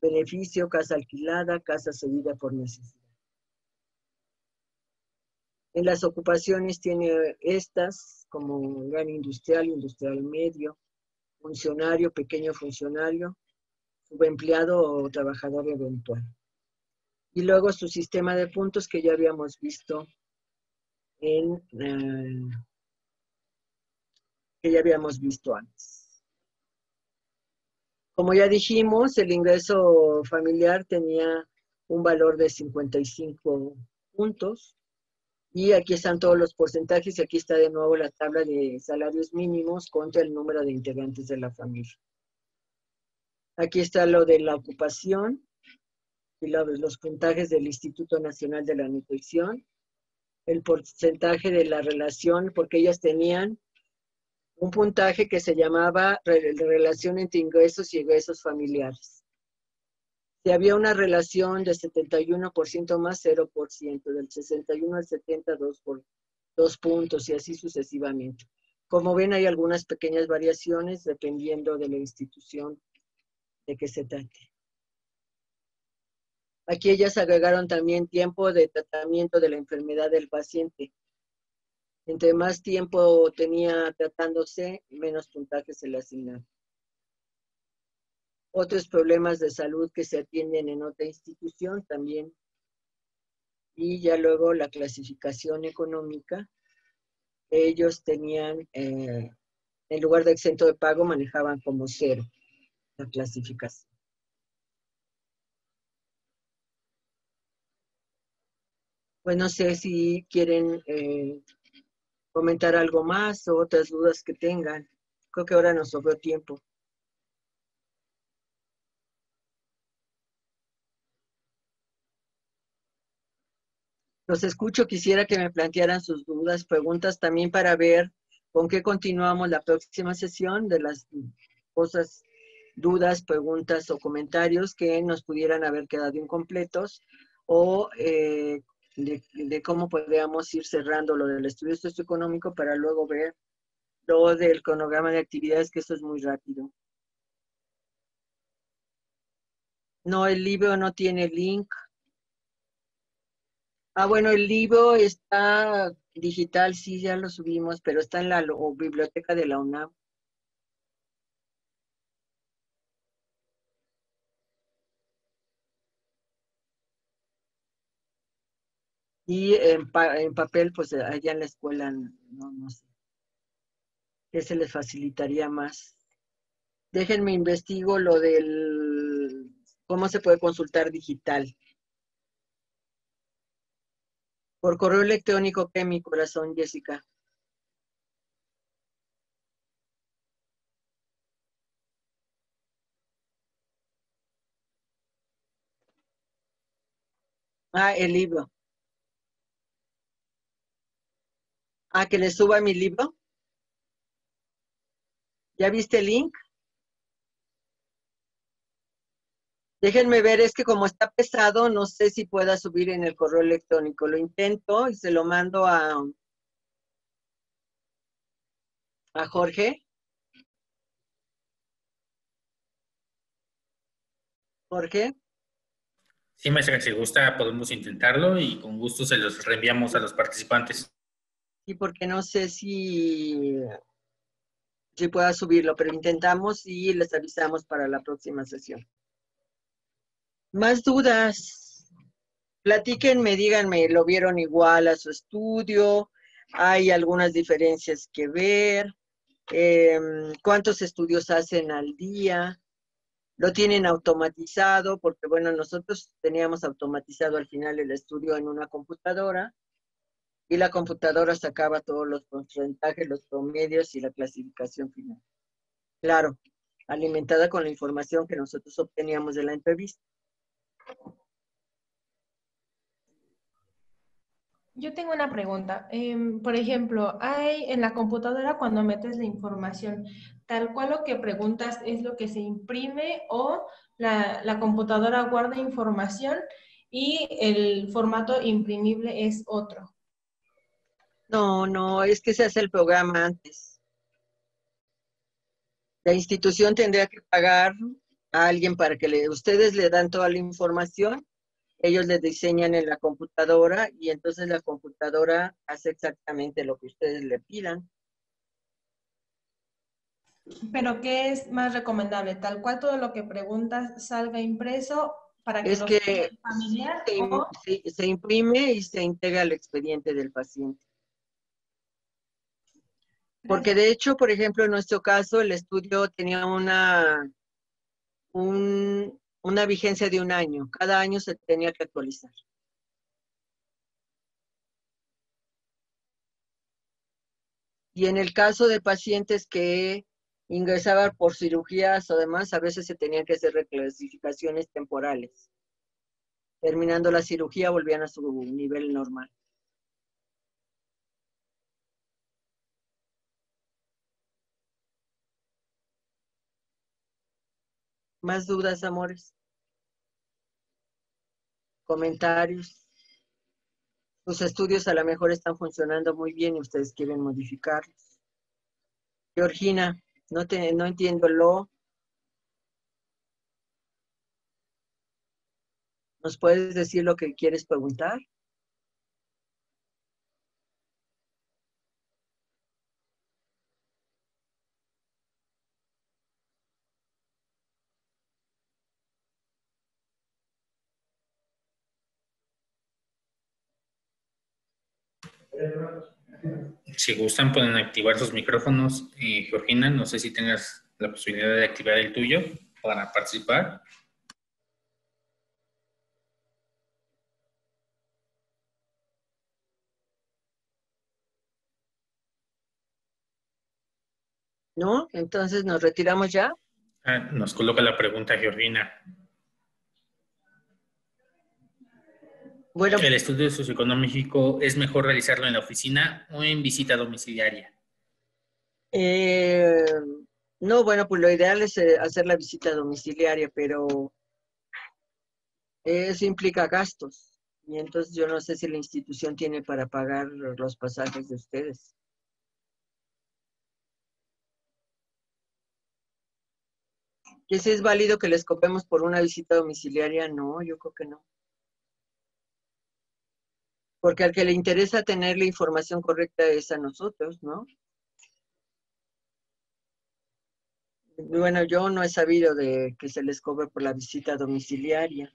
beneficio, casa alquilada, casa cedida por necesidad. En las ocupaciones tiene estas como gran industrial, industrial medio, funcionario, pequeño funcionario, subempleado o trabajador eventual. Y luego su sistema de puntos que ya habíamos visto en eh, que ya habíamos visto antes. Como ya dijimos, el ingreso familiar tenía un valor de cincuenta y cinco puntos, y aquí están todos los porcentajes, y aquí está de nuevo la tabla de salarios mínimos contra el número de integrantes de la familia. Aquí está lo de la ocupación y los puntajes del Instituto Nacional de la Nutrición, el porcentaje de la relación, porque ellas tenían un puntaje que se llamaba relación entre ingresos y egresos familiares. Si había una relación de setenta y uno por ciento más cero por ciento, del sesenta y uno al setenta, dos puntos y así sucesivamente. Como ven, hay algunas pequeñas variaciones dependiendo de la institución de que se trate. Aquí ellas agregaron también tiempo de tratamiento de la enfermedad del paciente. Entre más tiempo tenía tratándose, menos puntaje se le asignaba. Otros problemas de salud que se atienden en otra institución también. Y ya luego la clasificación económica. Ellos tenían, eh, en lugar de exento de pago, manejaban como cero la clasificación. Pues no sé si quieren eh, comentar algo más o otras dudas que tengan. Creo que ahora nos sobró tiempo. Los escucho, quisiera que me plantearan sus dudas, preguntas también para ver con qué continuamos la próxima sesión de las cosas, dudas, preguntas o comentarios que nos pudieran haber quedado incompletos, o eh, de, de cómo podríamos ir cerrando lo del estudio socioeconómico para luego ver lo del cronograma de actividades, que eso es muy rápido. No, el libro no tiene link. Ah, bueno, el libro está digital, sí, ya lo subimos, pero está en la o, biblioteca de la UNAM. Y en, pa en papel, pues allá en la escuela, no, no sé, que se les facilitaría más. Déjenme investigo lo del ¿Cómo se puede consultar digital? Por correo electrónico, ¿qué, mi corazón, Jessica? Ah, el libro. Ah, que le suba mi libro. ¿Ya viste el link? Déjenme ver, es que como está pesado, no sé si pueda subir en el correo electrónico. Lo intento y se lo mando a, a Jorge. Jorge. Sí, maestra, si gusta podemos intentarlo y con gusto se los reenviamos a los participantes. Sí, porque no sé si, si pueda subirlo, pero intentamos y les avisamos para la próxima sesión. Más dudas. Platíquenme, díganme, ¿lo vieron igual a su estudio? ¿Hay algunas diferencias que ver? Eh, ¿Cuántos estudios hacen al día? ¿Lo tienen automatizado? Porque, bueno, nosotros teníamos automatizado al final el estudio en una computadora y la computadora sacaba todos los porcentajes, los promedios y la clasificación final. Claro, alimentada con la información que nosotros obteníamos de la entrevista. Yo tengo una pregunta. Eh, por ejemplo, hay en la computadora cuando metes la información, ¿tal cual lo que preguntas es lo que se imprime o la, la computadora guarda información y el formato imprimible es otro? No, no, es que se hace el programa antes. La institución tendría que pagar a alguien para que le, ustedes le dan toda la información. Ellos les diseñan en la computadora y entonces la computadora hace exactamente lo que ustedes le pidan. ¿Pero qué es más recomendable? ¿Tal cual todo lo que preguntas salga impreso para que, es que los familiar, se, o... se, se imprime y se integra al expediente del paciente? Porque de hecho, por ejemplo, en nuestro caso, el estudio tenía una, un... una vigencia de un año. Cada año se tenía que actualizar. Y en el caso de pacientes que ingresaban por cirugías o demás, a veces se tenían que hacer reclasificaciones temporales. Terminando la cirugía, volvían a su nivel normal. ¿Más dudas, amores? ¿Comentarios? Sus estudios a lo mejor están funcionando muy bien y ustedes quieren modificarlos. Georgina, no, te, no entiendo lo. ¿Nos puedes decir lo que quieres preguntar? Si gustan, pueden activar sus micrófonos. Eh, Georgina, no sé si tengas la posibilidad de activar el tuyo para participar. ¿No? Entonces, ¿nos retiramos ya? Ah, nos coloca la pregunta, Georgina. Bueno, ¿el estudio socioeconómico es mejor realizarlo en la oficina o en visita domiciliaria? Eh, no, bueno, pues lo ideal es hacer la visita domiciliaria, pero eso implica gastos. Y entonces yo no sé si la institución tiene para pagar los pasajes de ustedes. ¿Y si es válido que les cobremos por una visita domiciliaria? No, yo creo que no. Porque al que le interesa tener la información correcta es a nosotros, ¿no? Bueno, yo no he sabido de que se les cobre por la visita domiciliaria.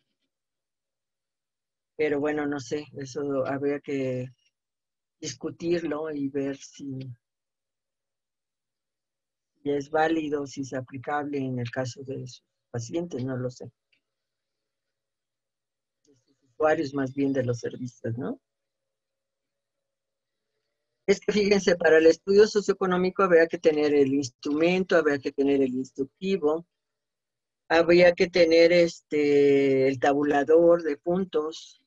Pero bueno, no sé, eso habría que discutirlo y ver si, si es válido, si es aplicable en el caso de sus pacientes, no lo sé. usuarios más bien de los servicios, ¿no? Es que fíjense, para el estudio socioeconómico habría que tener el instrumento, habría que tener el instructivo, habría que tener este, el tabulador de puntos,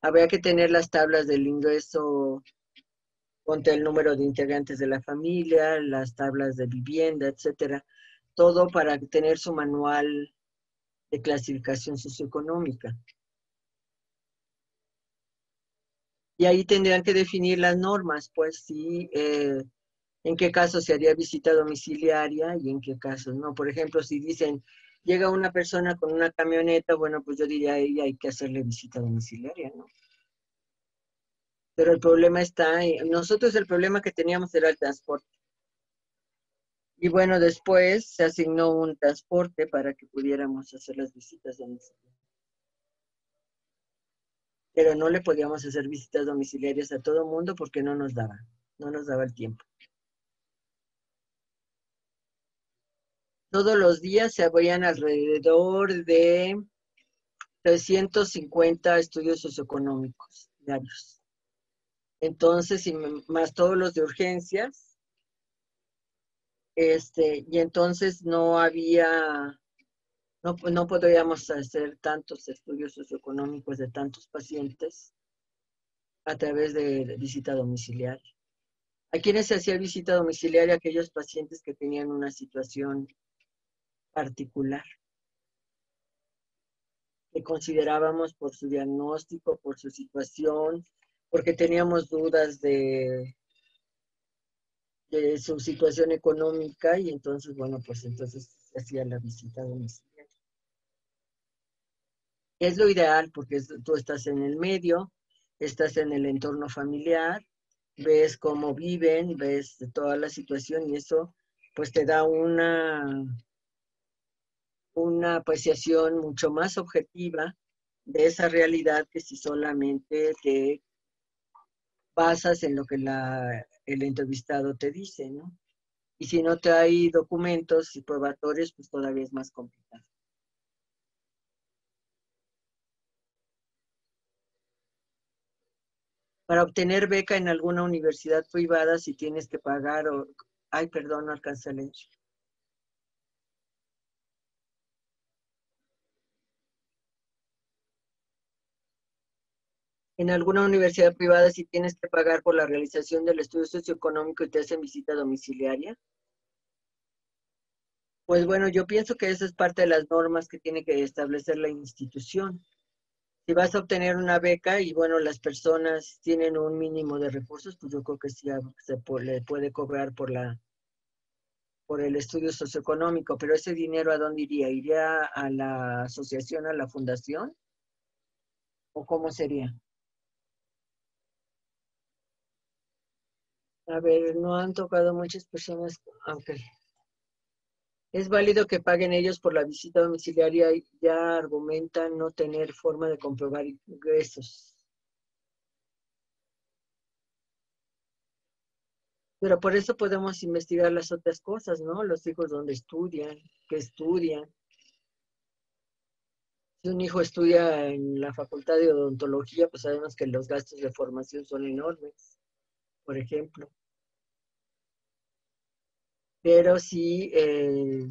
habría que tener las tablas del ingreso contra el número de integrantes de la familia, las tablas de vivienda, etcétera. Todo para tener su manual de clasificación socioeconómica. Y ahí tendrían que definir las normas, pues, si, eh, en qué caso se haría visita domiciliaria y en qué casos no. Por ejemplo, si dicen, llega una persona con una camioneta, bueno, pues yo diría, ahí hay que hacerle visita domiciliaria, ¿no? Pero el problema está, nosotros el problema que teníamos era el transporte. Y bueno, después se asignó un transporte para que pudiéramos hacer las visitas domiciliarias. Pero no le podíamos hacer visitas domiciliarias a todo mundo porque no nos daba, no nos daba el tiempo. Todos los días se abrían alrededor de trescientos cincuenta estudios socioeconómicos diarios. Entonces, y más todos los de urgencias, este, y entonces no había... No, no podríamos hacer tantos estudios socioeconómicos de tantos pacientes a través de visita domiciliaria. ¿A quiénes se hacía visita domiciliaria? Aquellos pacientes que tenían una situación particular, que considerábamos por su diagnóstico, por su situación, porque teníamos dudas de, de su situación económica y entonces, bueno, pues entonces se hacía la visita domiciliaria. Es lo ideal porque tú estás en el medio, estás en el entorno familiar, ves cómo viven, ves toda la situación y eso pues te da una, una apreciación mucho más objetiva de esa realidad que si solamente te basas en lo que la, el entrevistado te dice, ¿no? Y si no trae documentos y probatorios, pues todavía es más complicado. Para obtener beca en alguna universidad privada, si tienes que pagar o... Ay, perdón, no alcancé a leer. En alguna universidad privada, si tienes que pagar por la realización del estudio socioeconómico y te hacen visita domiciliaria. Pues bueno, yo pienso que esa es parte de las normas que tiene que establecer la institución. Si vas a obtener una beca y, bueno, las personas tienen un mínimo de recursos, pues yo creo que sí se le puede cobrar por, la, por el estudio socioeconómico. Pero ese dinero, ¿a dónde iría? ¿Iría a la asociación, a la fundación? ¿O cómo sería? A ver, no han tocado muchas personas. Aunque okay. Es válido que paguen ellos por la visita domiciliaria, ya argumentan no tener forma de comprobar ingresos. Pero por eso podemos investigar las otras cosas, ¿no? Los hijos donde estudian, qué estudian. Si un hijo estudia en la facultad de odontología, pues sabemos que los gastos de formación son enormes, por ejemplo. Pero si eh,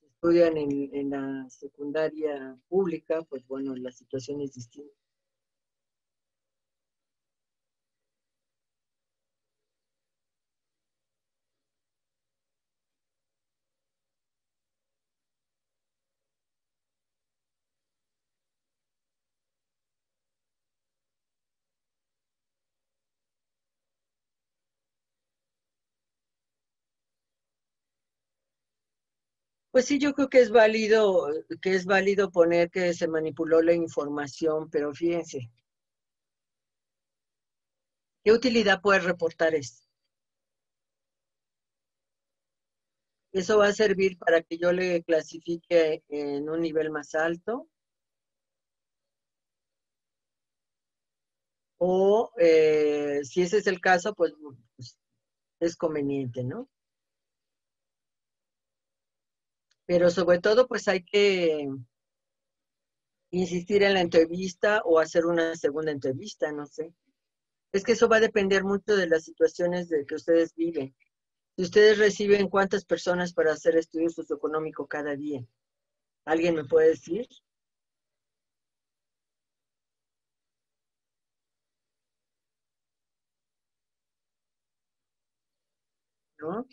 estudian en, en la secundaria pública, pues bueno, la situación es distinta. Pues sí, yo creo que es válido, que es válido poner que se manipuló la información, pero fíjense, ¿qué utilidad puede reportar eso? ¿Eso va a servir para que yo le clasifique en un nivel más alto? O eh, si ese es el caso, pues, pues es conveniente, ¿no? Pero sobre todo, pues hay que insistir en la entrevista o hacer una segunda entrevista, no sé. Es que eso va a depender mucho de las situaciones de que ustedes viven. Si ustedes reciben cuántas personas para hacer estudio socioeconómico cada día. ¿Alguien me puede decir? ¿No?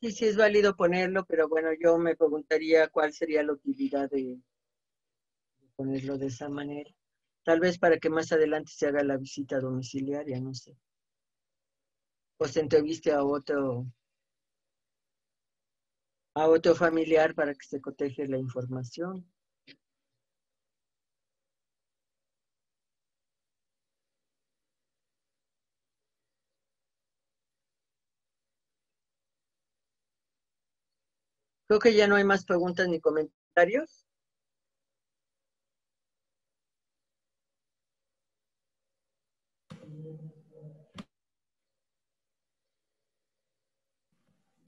Sí, sí es válido ponerlo, pero bueno, yo me preguntaría cuál sería la utilidad de, de ponerlo de esa manera. Tal vez para que más adelante se haga la visita domiciliaria, no sé. O se entreviste a otro, a otro familiar para que se coteje la información. Creo que ya no hay más preguntas ni comentarios.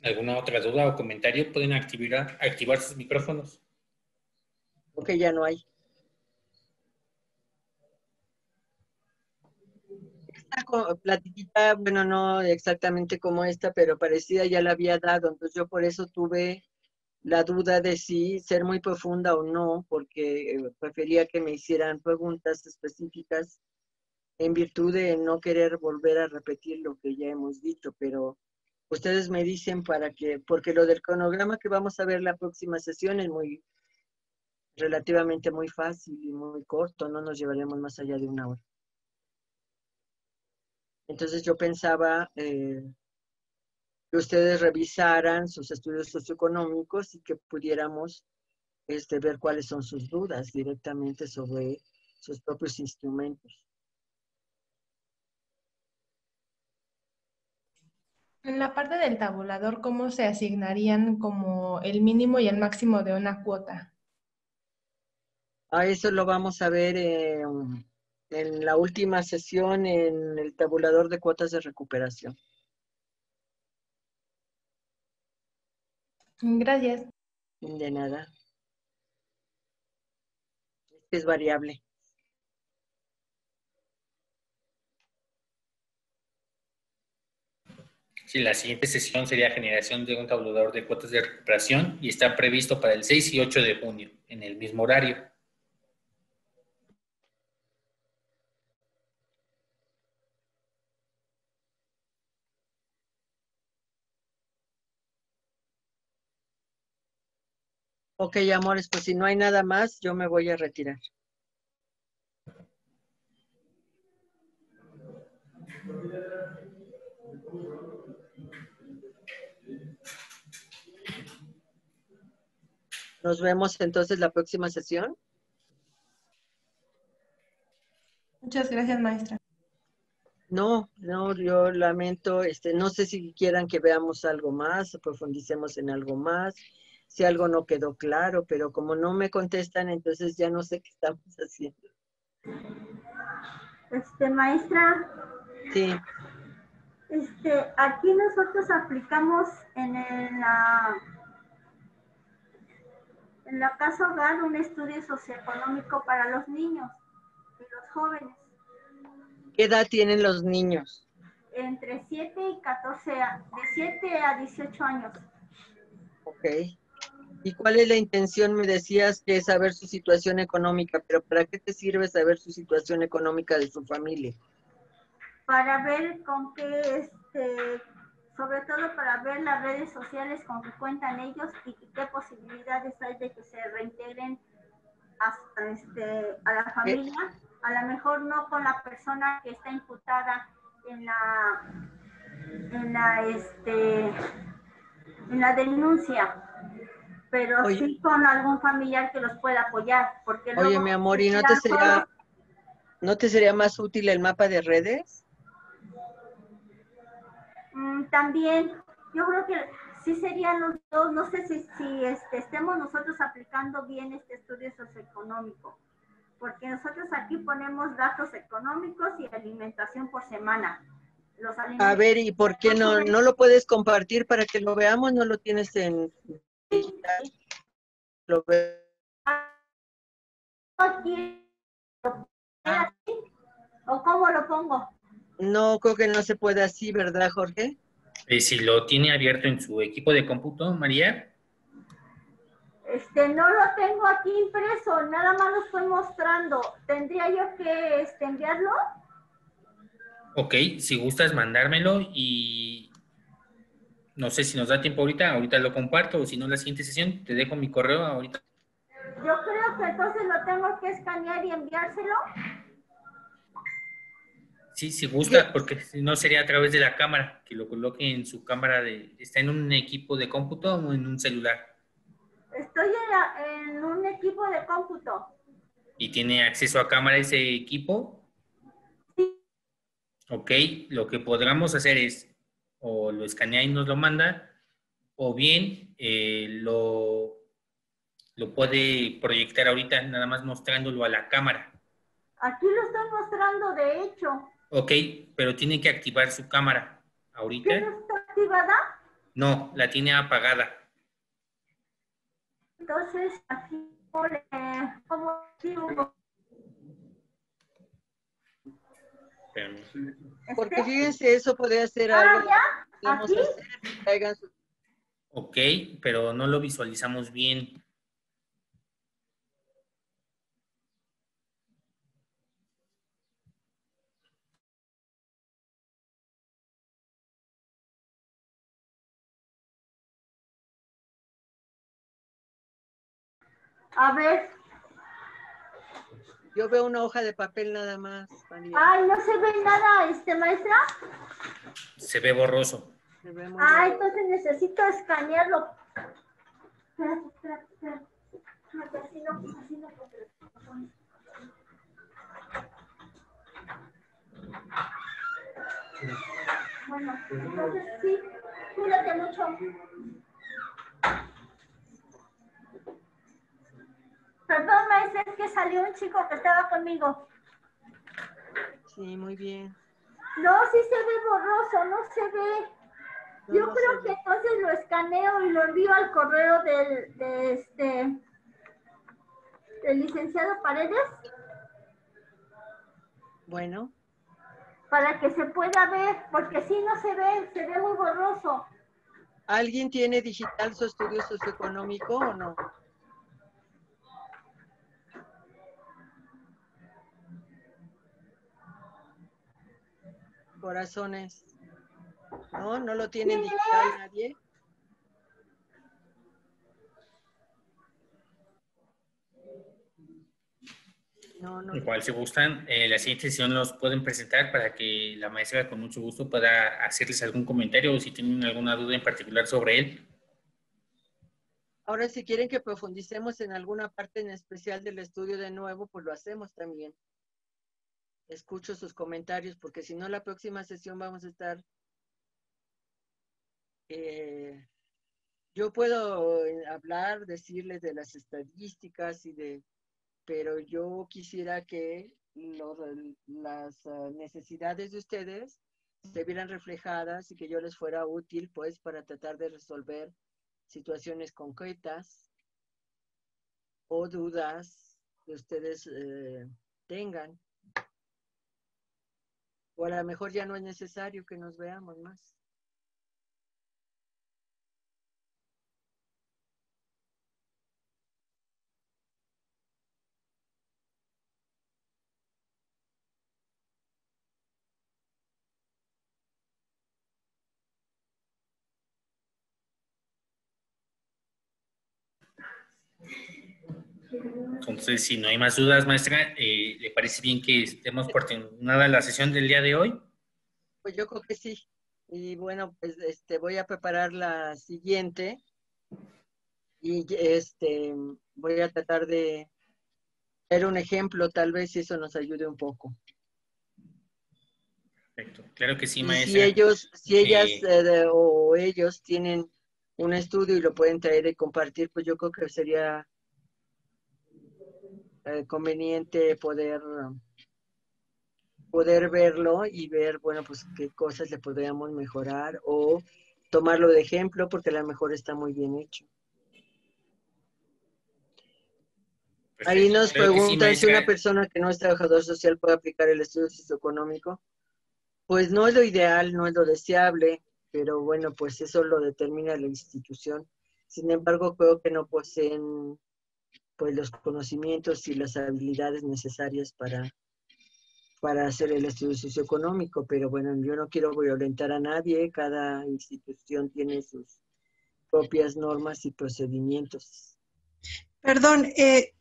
¿Alguna otra duda o comentario? Pueden activar, activar sus micrófonos. Creo que ya no hay. Esta platiquita, bueno, no exactamente como esta, pero parecida ya la había dado. Entonces yo por eso tuve la duda de si ser muy profunda o no, porque prefería que me hicieran preguntas específicas en virtud de no querer volver a repetir lo que ya hemos dicho, pero ustedes me dicen para que, porque lo del cronograma que vamos a ver la próxima sesión es muy, relativamente muy fácil y muy corto, no nos llevaremos más allá de una hora. Entonces yo pensaba... Eh, que ustedes revisaran sus estudios socioeconómicos y que pudiéramos este, ver cuáles son sus dudas directamente sobre sus propios instrumentos. En la parte del tabulador, ¿cómo se asignarían como el mínimo y el máximo de una cuota? A eso lo vamos a ver en, en la última sesión en el tabulador de cuotas de recuperación. Gracias. De nada. Es variable. Sí, la siguiente sesión sería generación de un tabulador de cuotas de recuperación y está previsto para el seis y ocho de junio, en el mismo horario. Ok, amores, pues si no hay nada más, yo me voy a retirar. Nos vemos entonces la próxima sesión. Muchas gracias, maestra. No, no, yo lamento, este, no sé si quieran que veamos algo más o profundicemos en algo más. Si algo no quedó claro, pero como no me contestan, entonces ya no sé qué estamos haciendo. Este, maestra. Sí. Este, aquí nosotros aplicamos en, el, la, en la casa hogar un estudio socioeconómico para los niños y los jóvenes. ¿Qué edad tienen los niños? Entre siete y catorce, de siete a dieciocho años. Ok. ¿Y cuál es la intención? Me decías que es saber su situación económica, pero ¿para qué te sirve saber su situación económica de su familia? Para ver con qué, este, sobre todo para ver las redes sociales con que cuentan ellos y qué posibilidades hay de que se reintegren a, a, este, a la familia. ¿Qué? A lo mejor no con la persona que está imputada en la, en la, este, en la denuncia, pero oye, sí con algún familiar que los pueda apoyar. Porque oye, luego, mi amor, ¿y no te, sería, no te sería más útil el mapa de redes? También, yo creo que sí serían los dos, no sé si, si este, estemos nosotros aplicando bien este estudio socioeconómico, porque nosotros aquí ponemos datos económicos y alimentación por semana, los alimentos. A ver, ¿y por qué no, no lo puedes compartir para que lo veamos? ¿No lo tienes en digital? Lo veo. ¿O cómo lo pongo? No, creo que no se puede así, ¿verdad, Jorge? Eh, si lo tiene abierto en su equipo de cómputo, María. Este, no lo tengo aquí impreso, nada más lo estoy mostrando. ¿Tendría yo que este, enviarlo? Ok, si gustas mandármelo y no sé si nos da tiempo ahorita, ahorita lo comparto, o si no, la siguiente sesión te dejo mi correo ahorita. Yo creo que entonces lo tengo que escanear y enviárselo. Sí, si gusta, porque si no sería a través de la cámara, que lo coloque en su cámara, de está en un equipo de cómputo o en un celular. Estoy en, la, en un equipo de cómputo. ¿Y tiene acceso a cámara ese equipo? Sí. Ok, lo que podríamos hacer es, o lo escanea y nos lo manda, o bien eh, lo, lo puede proyectar ahorita, nada más mostrándolo a la cámara. Aquí lo estoy mostrando, de hecho. Ok, pero tiene que activar su cámara ahorita. ¿Tiene que estar activada? No, la tiene apagada. Entonces, aquí, ¿cómo activo? Porque fíjense, eso podría ser algo. Ah, ya, aquí. Hacer, su... Ok, pero no lo visualizamos bien. A ver. Yo veo una hoja de papel nada más, María. Ay, no se ve nada, este, maestra. Se ve borroso. Se ve muy ah, borroso. Entonces necesito escanearlo. Espera, espera, espera. Así no, así no. Bueno, entonces sí, cuídate mucho. Perdón, maestra, es que salió un chico que estaba conmigo. Sí, muy bien. No, sí se ve borroso, no se ve. No, Yo no creo que ve. Entonces lo escaneo y lo envío al correo del, de este, del licenciado Paredes. Bueno. Para que se pueda ver, porque sí no se ve, se ve muy borroso. ¿Alguien tiene digital su estudio socioeconómico o no? Corazones. No, no lo tienen digital nadie. No, no. Igual si gustan, eh, la siguiente sesión los pueden presentar para que la maestra con mucho gusto pueda hacerles algún comentario o si tienen alguna duda en particular sobre él. Ahora, si quieren que profundicemos en alguna parte en especial del estudio de nuevo, pues lo hacemos también. Escucho sus comentarios, porque si no, la próxima sesión vamos a estar... Eh, yo puedo hablar, decirles de las estadísticas, y de, pero yo quisiera que los, las necesidades de ustedes se vieran reflejadas y que yo les fuera útil, pues, para tratar de resolver situaciones concretas o dudas que ustedes eh, tengan. O a lo mejor ya no es necesario que nos veamos más. Entonces, si no hay más dudas, maestra, eh, ¿le parece bien que estemos por terminada la sesión del día de hoy? Pues yo creo que sí. Y bueno, pues este, voy a preparar la siguiente. Y este, voy a tratar de dar un ejemplo, tal vez, si eso nos ayude un poco. Perfecto. Claro que sí, maestra. Si ellos, si ellas eh, eh, o ellos tienen un estudio y lo pueden traer y compartir, pues yo creo que sería... conveniente poder poder verlo y ver, bueno, pues qué cosas le podríamos mejorar o tomarlo de ejemplo porque a lo mejor está muy bien hecho. Perfecto. Ahí nos Creo preguntan sí si una persona que no es trabajador social puede aplicar el estudio socioeconómico. Pues no es lo ideal, no es lo deseable, pero bueno, pues eso lo determina la institución. Sin embargo, creo que no poseen pues los conocimientos y las habilidades necesarias para, para hacer el estudio socioeconómico, pero bueno, yo no quiero violentar a nadie, cada institución tiene sus propias normas y procedimientos. Perdón, eh,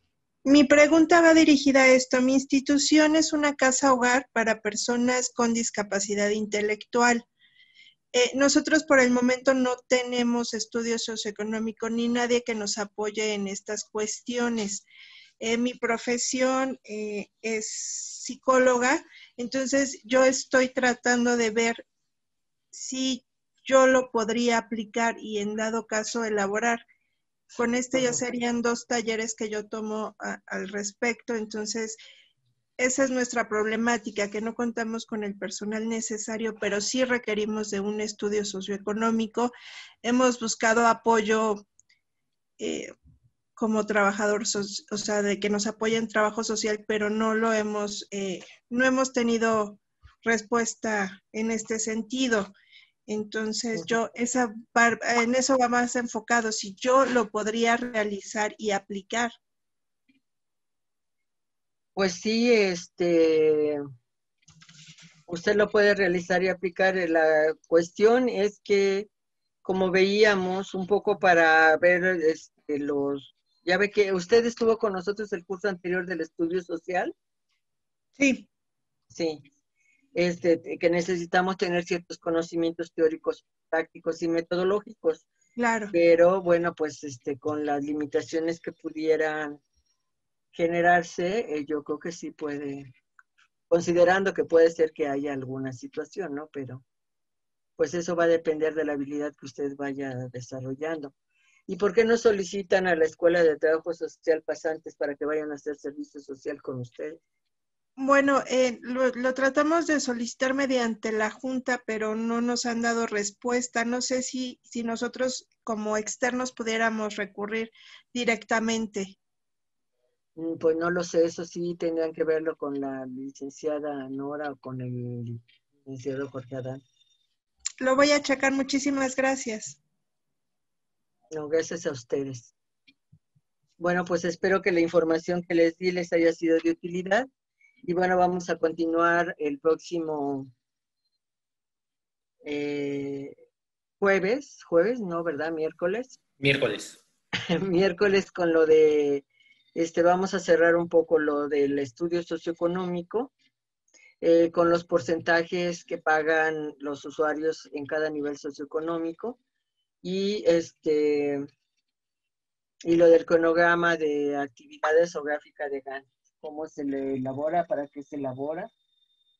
mi pregunta va dirigida a esto. Mi institución es una casa hogar para personas con discapacidad intelectual. Eh, nosotros por el momento no tenemos estudio socioeconómico ni nadie que nos apoye en estas cuestiones. Eh, mi profesión eh, es psicóloga, entonces yo estoy tratando de ver si yo lo podría aplicar y en dado caso elaborar. Con este ya serían dos talleres que yo tomo a, al respecto, entonces... Esa es nuestra problemática, que no contamos con el personal necesario, pero sí requerimos de un estudio socioeconómico. Hemos buscado apoyo eh, como trabajador, so o sea, de que nos apoye en trabajo social, pero no lo hemos, eh, no hemos tenido respuesta en este sentido. Entonces yo, esa en eso va más enfocado, si yo lo podría realizar y aplicar. Pues sí, este, usted lo puede realizar y aplicar. La cuestión es que, como veíamos, un poco para ver este, los... Ya ve que usted estuvo con nosotros el curso anterior del estudio social. Sí. Sí. Este, que necesitamos tener ciertos conocimientos teóricos, prácticos y metodológicos. Claro. Pero, bueno, pues este, con las limitaciones que pudieran generarse, eh, yo creo que sí puede, considerando que puede ser que haya alguna situación, ¿no? Pero pues eso va a depender de la habilidad que usted vaya desarrollando. ¿Y por qué no solicitan a la Escuela de Trabajo Social pasantes para que vayan a hacer servicio social con usted? Bueno, eh, lo, lo tratamos de solicitar mediante la Junta, pero no nos han dado respuesta. No sé si, si nosotros como externos pudiéramos recurrir directamente. Pues no lo sé, eso sí tendrían que verlo con la licenciada Nora o con el licenciado Jorge Adán. Lo voy a checar, muchísimas gracias. No, gracias a ustedes. Bueno, pues espero que la información que les di les haya sido de utilidad. Y bueno, vamos a continuar el próximo eh, jueves, jueves, no, ¿verdad? Miércoles. Miércoles. Miércoles con lo de... Este, vamos a cerrar un poco lo del estudio socioeconómico eh, con los porcentajes que pagan los usuarios en cada nivel socioeconómico y, este, y lo del cronograma de actividades o gráfica de Gantt, cómo se le elabora, para qué se elabora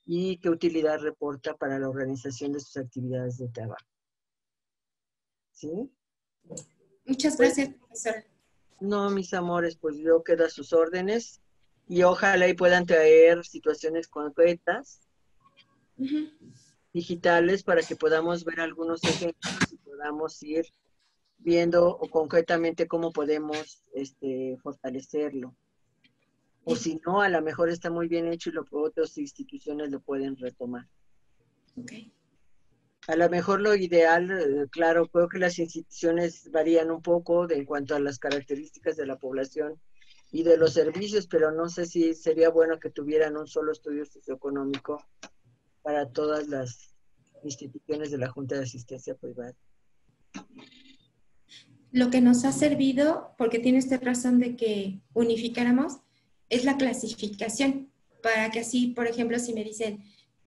y qué utilidad reporta para la organización de sus actividades de trabajo. ¿Sí? Muchas gracias, profesora. No, mis amores, pues yo quedo a sus órdenes y ojalá y puedan traer situaciones concretas, uh-huh, digitales para que podamos ver algunos ejemplos y podamos ir viendo o concretamente cómo podemos este, fortalecerlo. O si no, a lo mejor está muy bien hecho y lo, otras instituciones lo pueden retomar. Okay. A lo mejor lo ideal, claro, creo que las instituciones varían un poco de, en cuanto a las características de la población y de los servicios, pero no sé si sería bueno que tuvieran un solo estudio socioeconómico para todas las instituciones de la Junta de Asistencia Privada. Lo que nos ha servido, porque tiene usted razón de que unificáramos, es la clasificación, para que así, por ejemplo, si me dicen...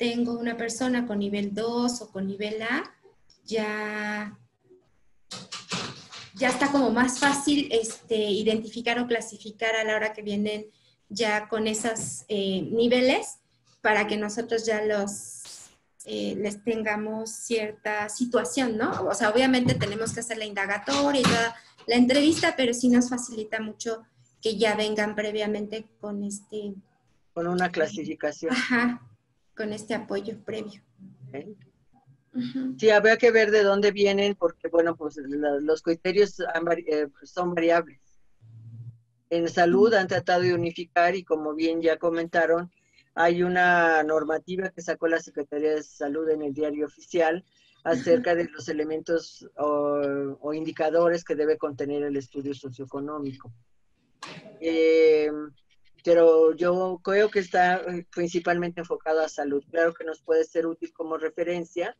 tengo una persona con nivel dos o con nivel A, ya, ya está como más fácil este, identificar o clasificar a la hora que vienen ya con esos eh, niveles para que nosotros ya los, eh, les tengamos cierta situación, ¿no? O sea, obviamente tenemos que hacer la indagatoria y toda la entrevista, pero sí nos facilita mucho que ya vengan previamente con este... Con una clasificación. Ajá. con este apoyo previo. Okay. Uh-huh. Sí, habrá que ver de dónde vienen, porque, bueno, pues la, los criterios son variables. En salud han tratado de unificar y, como bien ya comentaron, hay una normativa que sacó la Secretaría de Salud en el Diario Oficial acerca de los elementos o, o indicadores que debe contener el estudio socioeconómico. Eh, pero yo creo que está principalmente enfocado a salud. Claro que nos puede ser útil como referencia,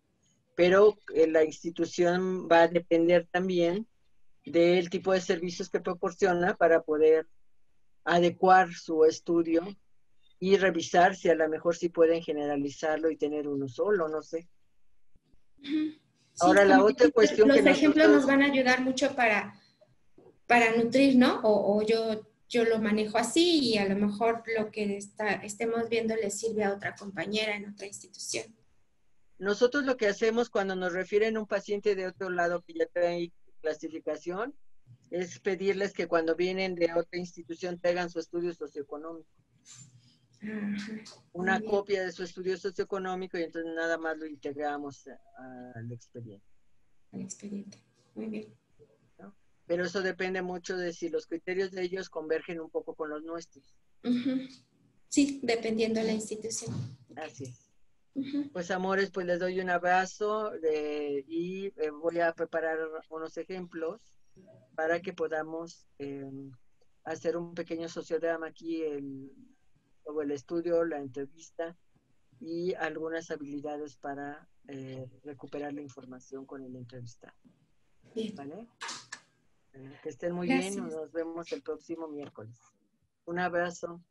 pero la institución va a depender también del tipo de servicios que proporciona para poder adecuar su estudio y revisar si a lo mejor sí pueden generalizarlo y tener uno solo, no sé. Sí, ahora la otra cuestión... Los que ejemplos nosotros... nos van a ayudar mucho para, para nutrir, ¿no? O, o yo, yo lo manejo así y a lo mejor lo que está, estemos viendo le sirve a otra compañera en otra institución. Nosotros lo que hacemos cuando nos refieren a un paciente de otro lado que ya trae clasificación es pedirles que cuando vienen de otra institución traigan su estudio socioeconómico. Una copia de su estudio socioeconómico y entonces nada más lo integramos al expediente. Al expediente, muy bien. ¿No? Pero eso depende mucho de si los criterios de ellos convergen un poco con los nuestros. Uh-huh. Sí, dependiendo de la institución. Así es. Uh-huh. Pues amores, pues les doy un abrazo de, y eh, voy a preparar unos ejemplos para que podamos eh, hacer un pequeño sociodrama aquí en o el estudio, la entrevista y algunas habilidades para eh, recuperar la información con el entrevistado. Bien. ¿Vale? Eh, que estén muy Gracias. Bien, nos vemos el próximo miércoles. Un abrazo.